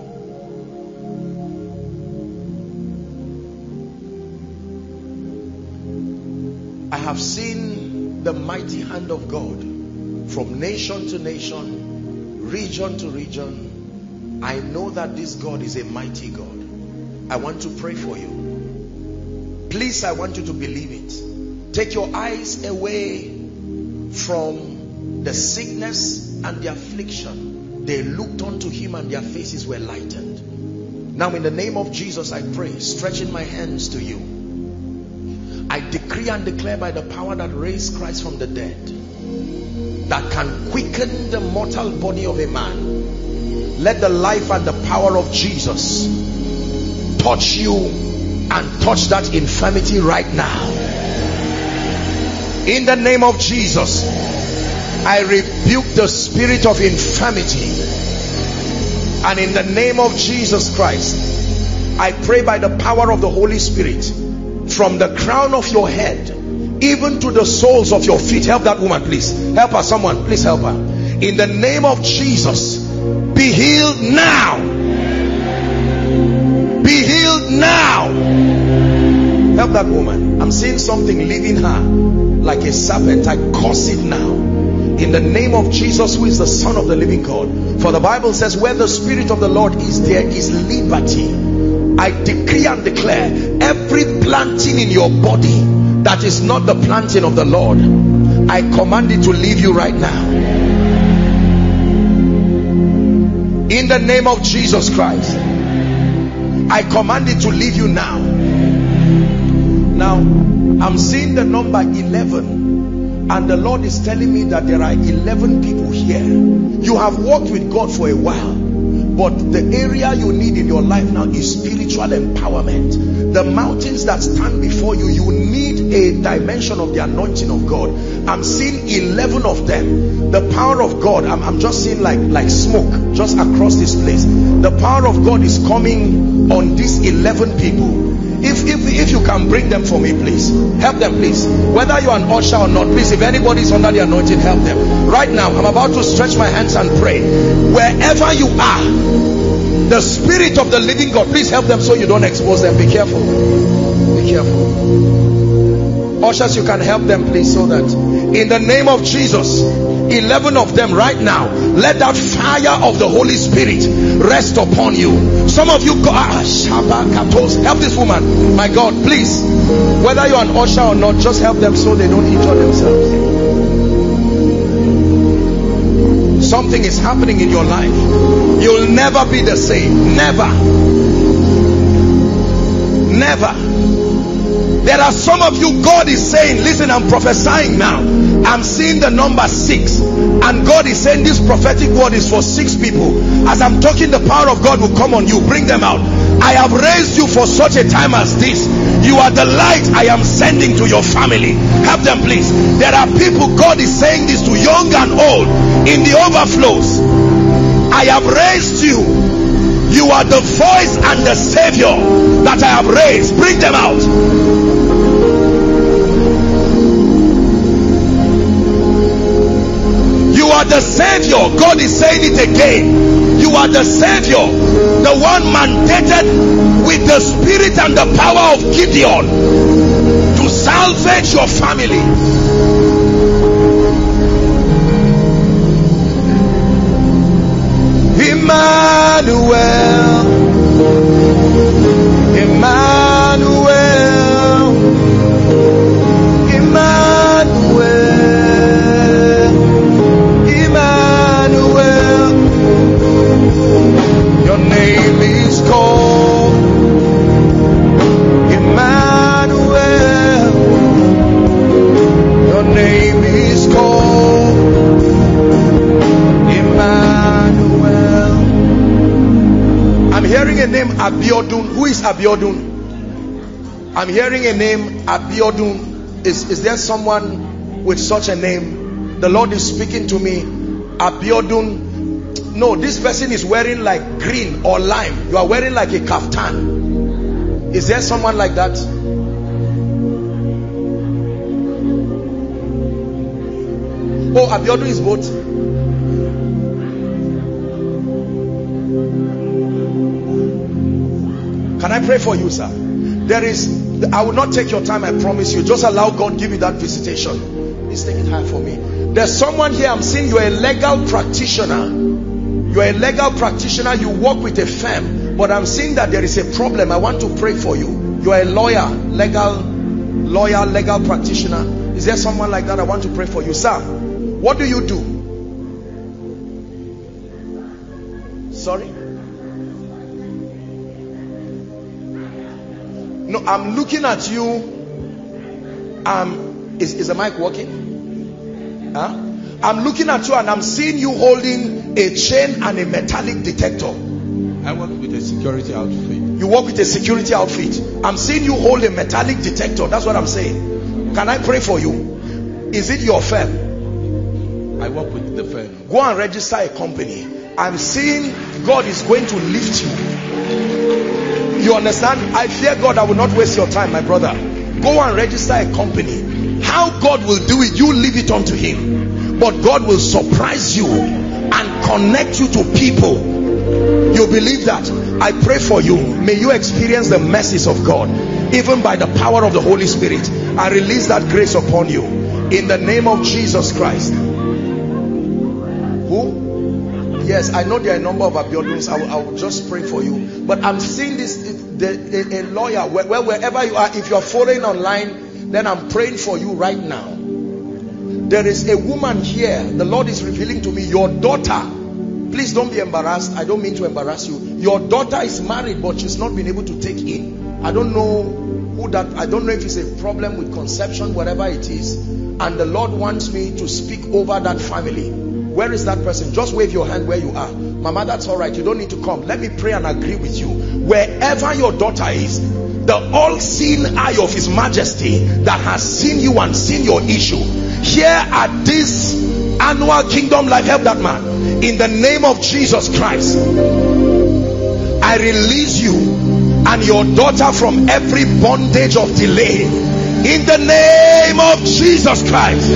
I have seen the mighty hand of God from nation to nation, region to region. I know that this God is a mighty God. I want to pray for you. Please, I want you to believe it. Take your eyes away from the sickness and the affliction. They looked unto him and their faces were lightened. Now in the name of Jesus, I pray, stretching my hands to you, I decree and declare by the power that raised Christ from the dead, that can quicken the mortal body of a man, let the life and the power of Jesus touch you and touch that infirmity right now. In the name of Jesus, I rebuke the spirit of infirmity, and in the name of Jesus Christ, I pray by the power of the Holy Spirit, from the crown of your head even to the soles of your feet. Help that woman, please. Help her, someone. Please help her. In the name of Jesus, be healed now. Be healed now. Help that woman. I'm seeing something leaving her like a serpent. I curse it now in the name of Jesus, who is the Son of the living God. For the Bible says, where the Spirit of the Lord is, there is liberty. I decree and declare, every planting in your body that is not the planting of the Lord, I command it to leave you right now in the name of Jesus Christ. I command it to leave you now. Now, I'm seeing the number eleven, and the Lord is telling me that there are eleven people here. You have walked with God for a while, but the area you need in your life now is spiritual empowerment. The mountains that stand before you, you need a dimension of the anointing of God. I'm seeing eleven of them. The power of God, I'm, I'm just seeing like, like smoke just across this place. The power of God is coming on these eleven people. If, if, if you can bring them for me, please. Help them, please. Whether you're an usher or not, please, if anybody is under the anointing, help them. Right now, I'm about to stretch my hands and pray. Wherever you are, the Spirit of the living God, please help them so you don't expose them. Be careful. Be careful. Ushers, you can help them, please, so that in the name of Jesus, eleven of them right now, let that fire of the Holy Spirit rest upon you. Some of you go, ah, help this woman. My God, please, whether you're an usher or not, just help them so they don't injure themselves. Something is happening in your life. You'll never be the same. Never. Never. There are some of you, God is saying, listen, I'm prophesying now. I'm seeing the number six. And God is saying this prophetic word is for six people. As I'm talking, the power of God will come on you. Bring them out. I have raised you for such a time as this. You are the light I am sending to your family. Help them, please. There are people, God is saying this to, young and old, in the overflows. I have raised you. You are the voice and the savior that I have raised. Bring them out. You are the savior. God is saying it again. You are the savior. The one mandated with the spirit and the power of Gideon to salvage your family. Emmanuel, Emmanuel, Emmanuel, Emmanuel. Your name is called Emmanuel. Your name is called Emmanuel. I'm hearing a name, Abiodun. Who is Abiodun? I'm hearing a name, Abiodun. Is, is there someone with such a name? The Lord is speaking to me. Abiodun. No, this person is wearing like green or lime. You are wearing like a kaftan. Is there someone like that? Oh, Abiodun is both. Can I pray for you, sir? There is, I will not take your time, I promise you. Just allow God give you that visitation. Please take it high for me. There's someone here, I'm seeing you're a legal practitioner. You're a legal practitioner, you work with a firm, but I'm seeing that there is a problem. I want to pray for you. You're a lawyer, legal lawyer, legal practitioner. Is there someone like that? I want to pray for you. Sir, what do you do? Sorry? No, I'm looking at you. Um, is, is the mic working? Huh? I'm looking at you and I'm seeing you holding a chain and a metallic detector. I work with a security outfit. You work with a security outfit. I'm seeing you hold a metallic detector. That's what I'm saying. Can I pray for you? Is it your firm? I work with the firm. Go and register a company. I'm seeing God is going to lift you. You understand? I fear God, I will not waste your time, my brother. Go and register a company. How God will do it, you leave it unto him. But God will surprise you and connect you to people. You believe that? I pray for you. May you experience the mercies of God, even by the power of the Holy Spirit. I release that grace upon you in the name of Jesus Christ. Who? Yes, I know there are a number of Abioduns. I will, I will just pray for you. But I'm seeing this, the, a, a lawyer, where, wherever you are, if you are following online, then I'm praying for you right now. There is a woman here. The Lord is revealing to me, your daughter. Please don't be embarrassed. I don't mean to embarrass you. Your daughter is married, but she's not been able to take in. I don't know who that. I don't know if it's a problem with conception, whatever it is. And the Lord wants me to speak over that family. Where is that person? Just wave your hand where you are. Mama, that's all right. You don't need to come. Let me pray and agree with you. Wherever your daughter is, the all-seeing eye of His Majesty that has seen you and seen your issue, here at this annual Kingdom Life, help that man in the name of Jesus Christ. I release you and your daughter from every bondage of delay in the name of Jesus Christ.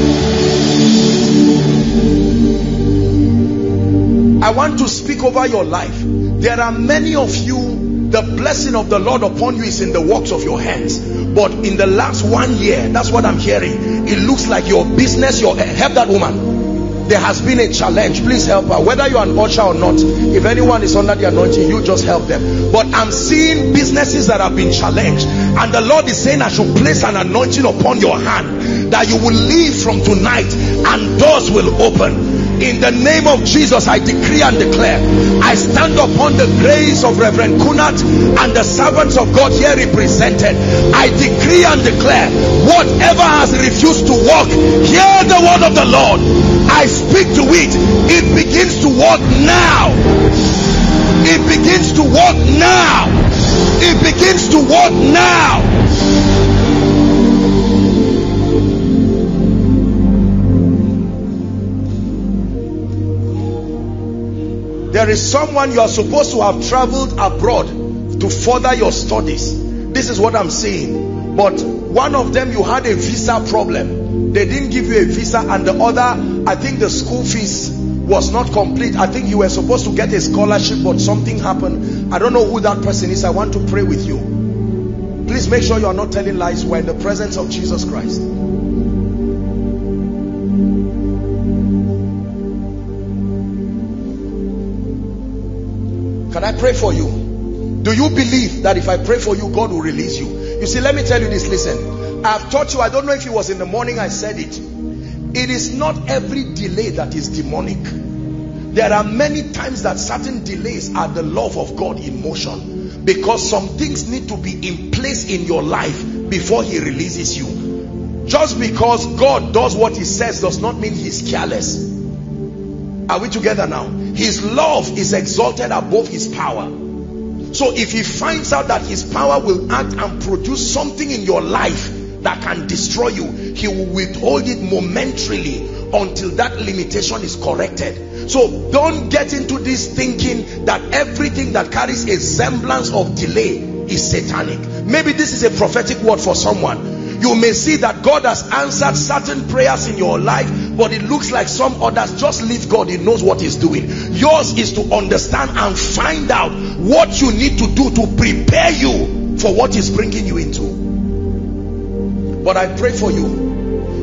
I want to speak over your life. There are many of you, the blessing of the Lord upon you is in the works of your hands. But in the last one year, that's what I'm hearing. It looks like your business, your help that woman. There has been a challenge. Please help her. Whether you're an usher or not, if anyone is under the anointing, you just help them. But I'm seeing businesses that have been challenged. And the Lord is saying, I should place an anointing upon your hand, that you will leave from tonight and doors will open. In the name of Jesus, I decree and declare, I stand upon the grace of Reverend Kunat and the servants of God here represented. I decree and declare, whatever has refused to walk, hear the word of the Lord. I speak to it. It begins to walk now. It begins to walk now. It begins to walk now. There is someone, you are supposed to have traveled abroad to further your studies. This is what I'm saying. But one of them, you had a visa problem. They didn't give you a visa. And the other, I think the school fees was not complete. I think you were supposed to get a scholarship, but something happened. I don't know who that person is. I want to pray with you. Please make sure you are not telling lies. We're in the presence of Jesus Christ. Can I pray for you? Do you believe that if I pray for you, God will release you? You see, let me tell you this. Listen, I've taught you. I don't know if it was in the morning I said it. It is not every delay that is demonic. There are many times that certain delays are the love of God in motion, because some things need to be in place in your life before he releases you. Just because God does what he says does not mean he's careless. Are we together now? His love is exalted above his power. So if he finds out that his power will act and produce something in your life that can destroy you, he will withhold it momentarily until that limitation is corrected. So don't get into this thinking that everything that carries a semblance of delay is satanic. Maybe this is a prophetic word for someone. You may see that God has answered certain prayers in your life, but it looks like some others. Just leave God. He knows what he's doing. Yours is to understand and find out what you need to do to prepare you for what he's bringing you into. But I pray for you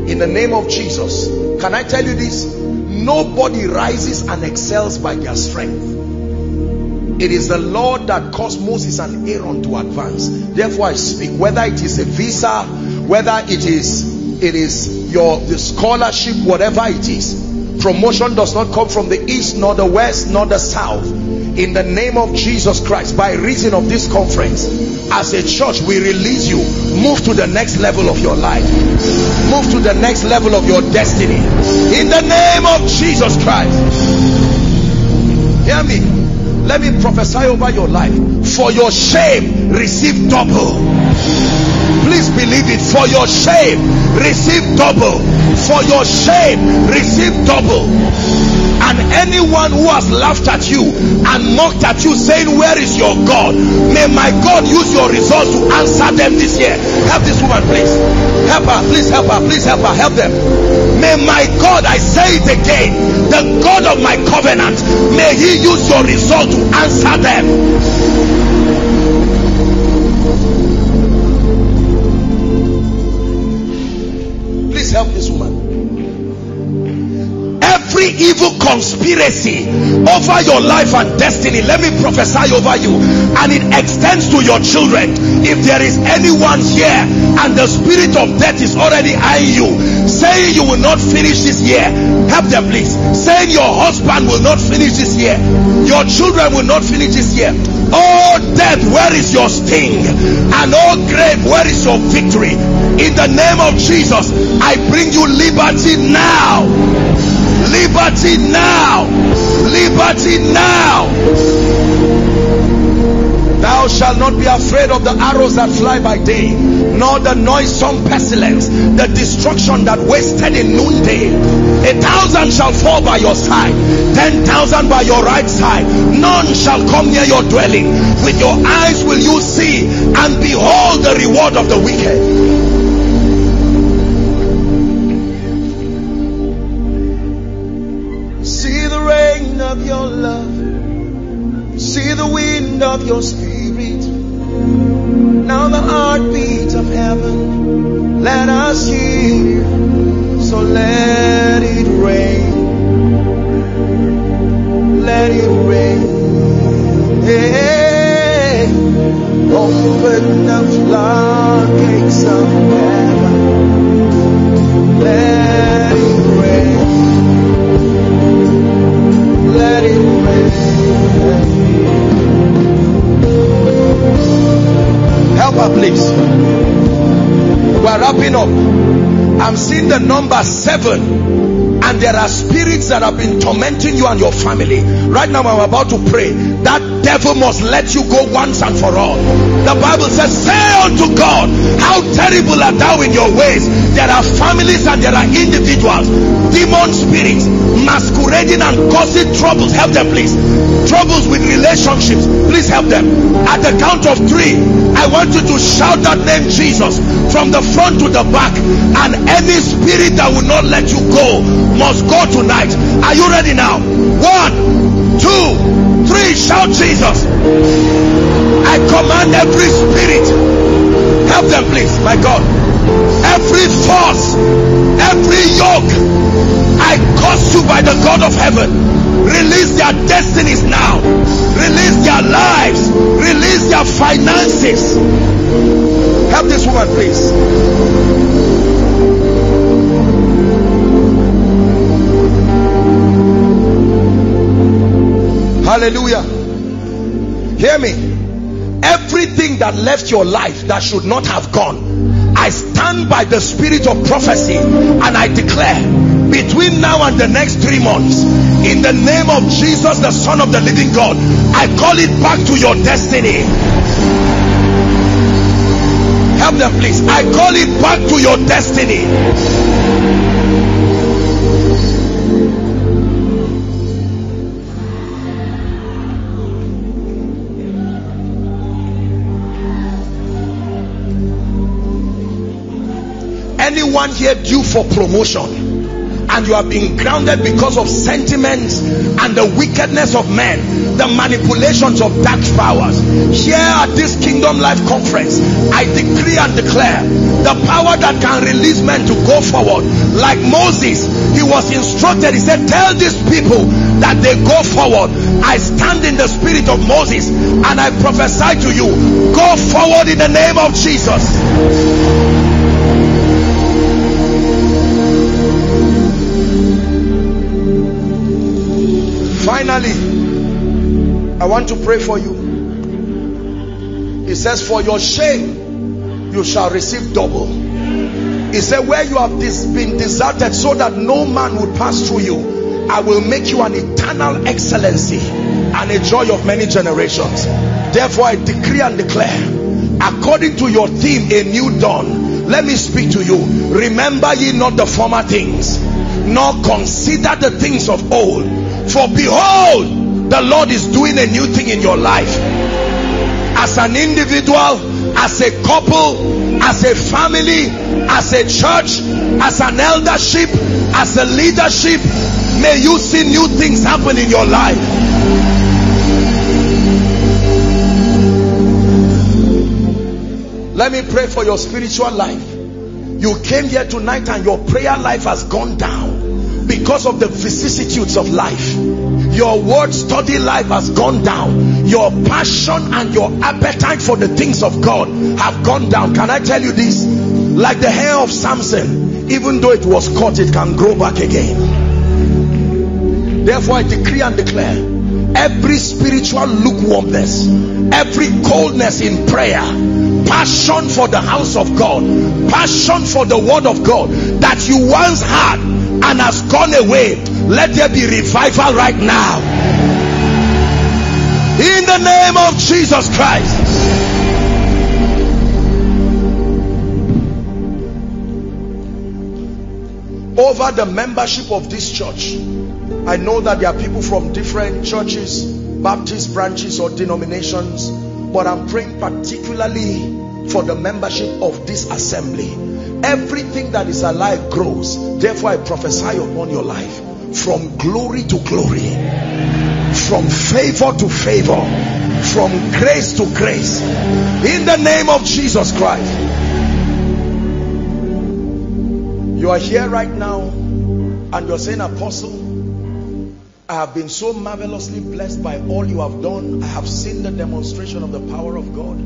in the name of Jesus. Can I tell you this? Nobody rises and excels by their strength. It is the Lord that caused Moses and Aaron to advance. Therefore I speak, whether it is a visa, whether it is it is your the scholarship, whatever it is, promotion does not come from the east, nor the west, nor the south. In the name of Jesus Christ, by reason of this conference, as a church, we release you. Move to the next level of your life. Move to the next level of your destiny. In the name of Jesus Christ. Hear me. Let me prophesy over your life. For your shame, receive double. Please believe it. For your shame, receive double. For your shame, receive double. And anyone who has laughed at you and mocked at you, saying, where is your God? May my God use your results to answer them this year. Help this woman, please. Help her, please help her, please help her, help them. May my God, I say it again, the God of my covenant, may he use your results to answer them. Help this woman. Every evil conspiracy over your life and destiny, let me prophesy over you, and it extends to your children. If there is anyone here and the spirit of death is already eyeing you, saying you will not finish this year, help them please. Saying your husband will not finish this year, your children will not finish this year. Oh death, where is your sting? And oh grave, where is your victory? In the name of Jesus, I bring you liberty now. Liberty now. Liberty now. Thou shalt not be afraid of the arrows that fly by day, nor the noisome pestilence, the destruction that wasted in noonday. A thousand shall fall by your side, ten thousand by your right side, none shall come near your dwelling. With your eyes will you see and behold the reward of the wicked. Of your love, see the wind of your spirit, now the heartbeat of heaven, let us hear, so let it rain, let it rain, hey, open the floodgates of heaven, let it rain. coming up. I'm seeing the number seven, and there are spirits that have been tormenting you and your family. Right now I'm about to pray. That devil must let you go once and for all. The Bible says, say unto God, how terrible art thou in your ways. There are families and there are individuals, demon spirits masquerading and causing troubles. Help them, please. Troubles with relationships, please help them. At the count of three, I want you to shout that name, Jesus, from the front to the back, and any spirit that will not let you go must go tonight. Are you ready now? One, two, three, shout Jesus. I command every spirit, help them please, my God, every force, every yoke, I curse you by the God of heaven. Release their destinies now. Release their lives. Release their finances. Help this woman, please. Hallelujah. Hear me. Everything that left your life that should not have gone, I stand by the spirit of prophecy and I declare, between now and the next three months, in the name of Jesus, the Son of the Living God, I call it back to your destiny. Help them, please. I call it back to your destiny. Anyone here due for promotion, and you have been grounded because of sentiments and the wickedness of men, the manipulations of dark powers, here at this Kingdom Life Conference, I decree and declare the power that can release men to go forward. Like Moses, he was instructed, he said, tell these people that they go forward. I stand in the spirit of Moses and I prophesy to you, go forward in the name of Jesus. Finally, I want to pray for you. He says, for your shame, you shall receive double. He said, where you have this been deserted so that no man would pass through you, I will make you an eternal excellency and a joy of many generations. Therefore, I decree and declare, according to your theme, a new dawn, let me speak to you. Remember ye not the former things, nor consider the things of old. For behold, the Lord is doing a new thing in your life. As an individual, as a couple, as a family, as a church, as an eldership, as a leadership, may you see new things happen in your life. Let me pray for your spiritual life. You came here tonight and your prayer life has gone down because of the vicissitudes of life. Your word study life has gone down. Your passion and your appetite for the things of God have gone down. Can I tell you this? Like the hair of Samson, even though it was cut, it can grow back again. Therefore, I decree and declare, every spiritual lukewarmness, every coldness in prayer, passion for the house of God, passion for the word of God that you once had and has gone away, let there be revival right now in the name of Jesus Christ. Over the membership of this church, I know that there are people from different churches, Baptist branches or denominations, but I'm praying particularly for the membership of this assembly. Everything that is alive grows. Therefore, I prophesy upon your life, from glory to glory, from favor to favor, from grace to grace, in the name of Jesus Christ. You are here right now and you're saying, Apostle, I have been so marvelously blessed by all you have done. I have seen the demonstration of the power of God,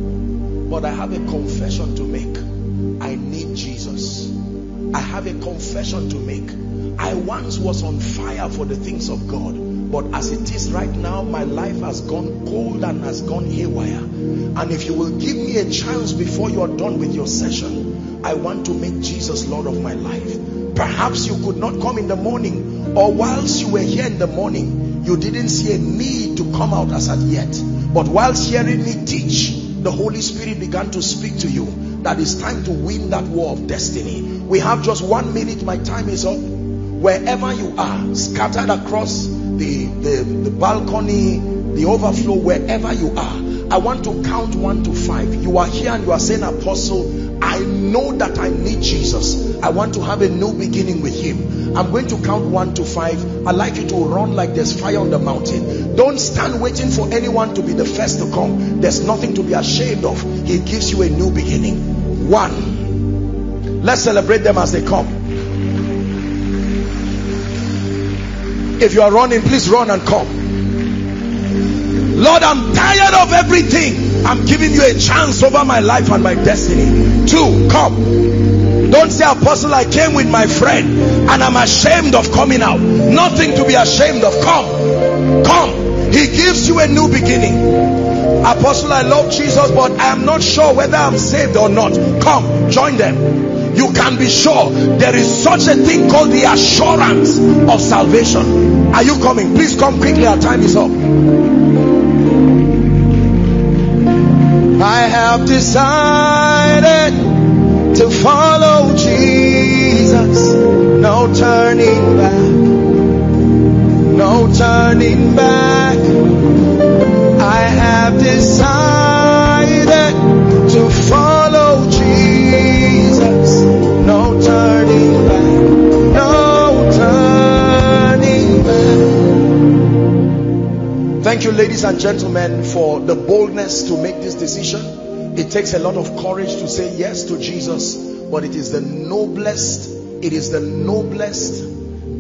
but I have a confession to make. I need Jesus. I have a confession to make. I once was on fire for the things of God, but as it is right now, my life has gone cold and has gone haywire. And if you will give me a chance before you are done with your session, I want to make Jesus Lord of my life. Perhaps you could not come in the morning, or whilst you were here in the morning, you didn't see a need to come out as at yet. But whilst hearing me teach, the Holy Spirit began to speak to you that it's time to win that war of destiny. We have just one minute. My time is up. Wherever you are, scattered across the, the, the balcony, the overflow, wherever you are, I want to count one to five. You are here and you are saying, Apostle, I know that I need Jesus. I want to have a new beginning with him. I'm going to count one to five. I'd like you to run like there's fire on the mountain. Don't stand waiting for anyone to be the first to come. There's nothing to be ashamed of. He gives you a new beginning. One. Let's celebrate them as they come. If you are running, please run and come. Lord, I'm tired of everything. I'm giving you a chance over my life and my destiny. Two, come. Don't say, Apostle, I came with my friend and I'm ashamed of coming out. Nothing to be ashamed of. Come. Come. He gives you a new beginning. Apostle, I love Jesus, but I'm not sure whether I'm saved or not. Come. Join them. You can be sure there is such a thing called the assurance of salvation. Are you coming? Please come quickly. Our time is up. I have decided to follow Jesus. No turning back. No turning back. I have decided to follow Jesus. No turning back, no turning back. Thank you, ladies and gentlemen, for the boldness to make this decision. It takes a lot of courage to say yes to Jesus, but it is the noblest, it is the noblest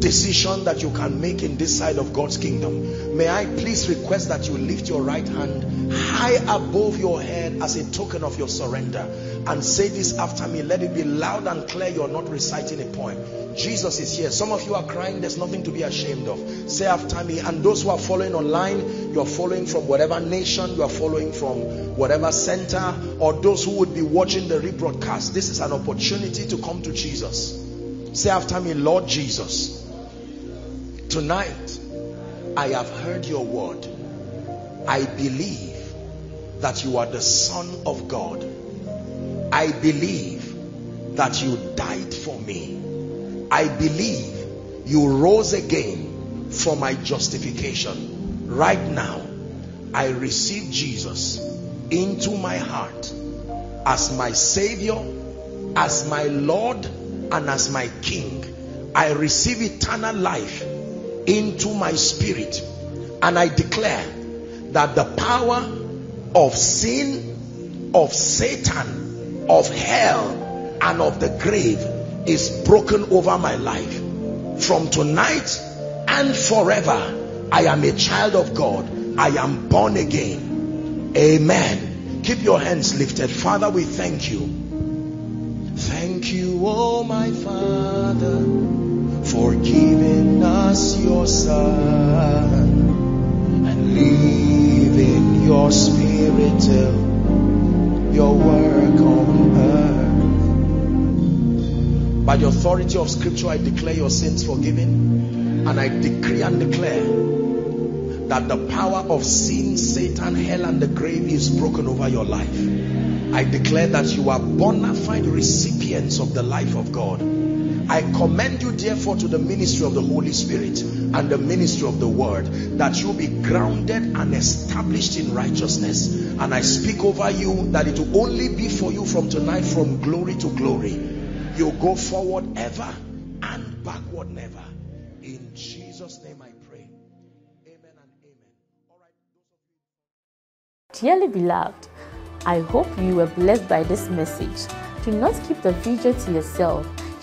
decision that you can make in this side of God's kingdom. May I please request that you lift your right hand high above your head as a token of your surrender. And say this after me. Let it be loud and clear. You're not reciting a poem. Jesus is here. Some of you are crying. There's nothing to be ashamed of. Say after me. And those who are following online, you're following from whatever nation, you're following from whatever center, or those who would be watching the rebroadcast, this is an opportunity to come to Jesus. Say after me. Lord Jesus, tonight I have heard your word. I believe that you are the Son of God. I believe that you died for me. I believe you rose again for my justification. Right now, I receive Jesus into my heart as my Savior, as my Lord, and as my King. I receive eternal life into my spirit, and I declare that the power of sin, of Satan, of hell and of the grave is broken over my life. From tonight and forever, I am a child of God. I am born again. Amen. Keep your hands lifted. Father, we thank you. Thank you, oh my Father, for giving us your Son and leaving your Spirit till your work on earth. By the authority of Scripture, I declare your sins forgiven, and I decree and declare that the power of sin, Satan, hell, and the grave is broken over your life. I declare that you are bona fide recipients of the life of God. I commend you therefore to the ministry of the Holy Spirit and the ministry of the Word, that you be grounded and established in righteousness. And I speak over you that it will only be for you from tonight, from glory to glory. You go forward ever and backward never. In Jesus' name I pray. Amen and amen. All right. Dearly beloved, I hope you were blessed by this message. Do not keep the video to yourself.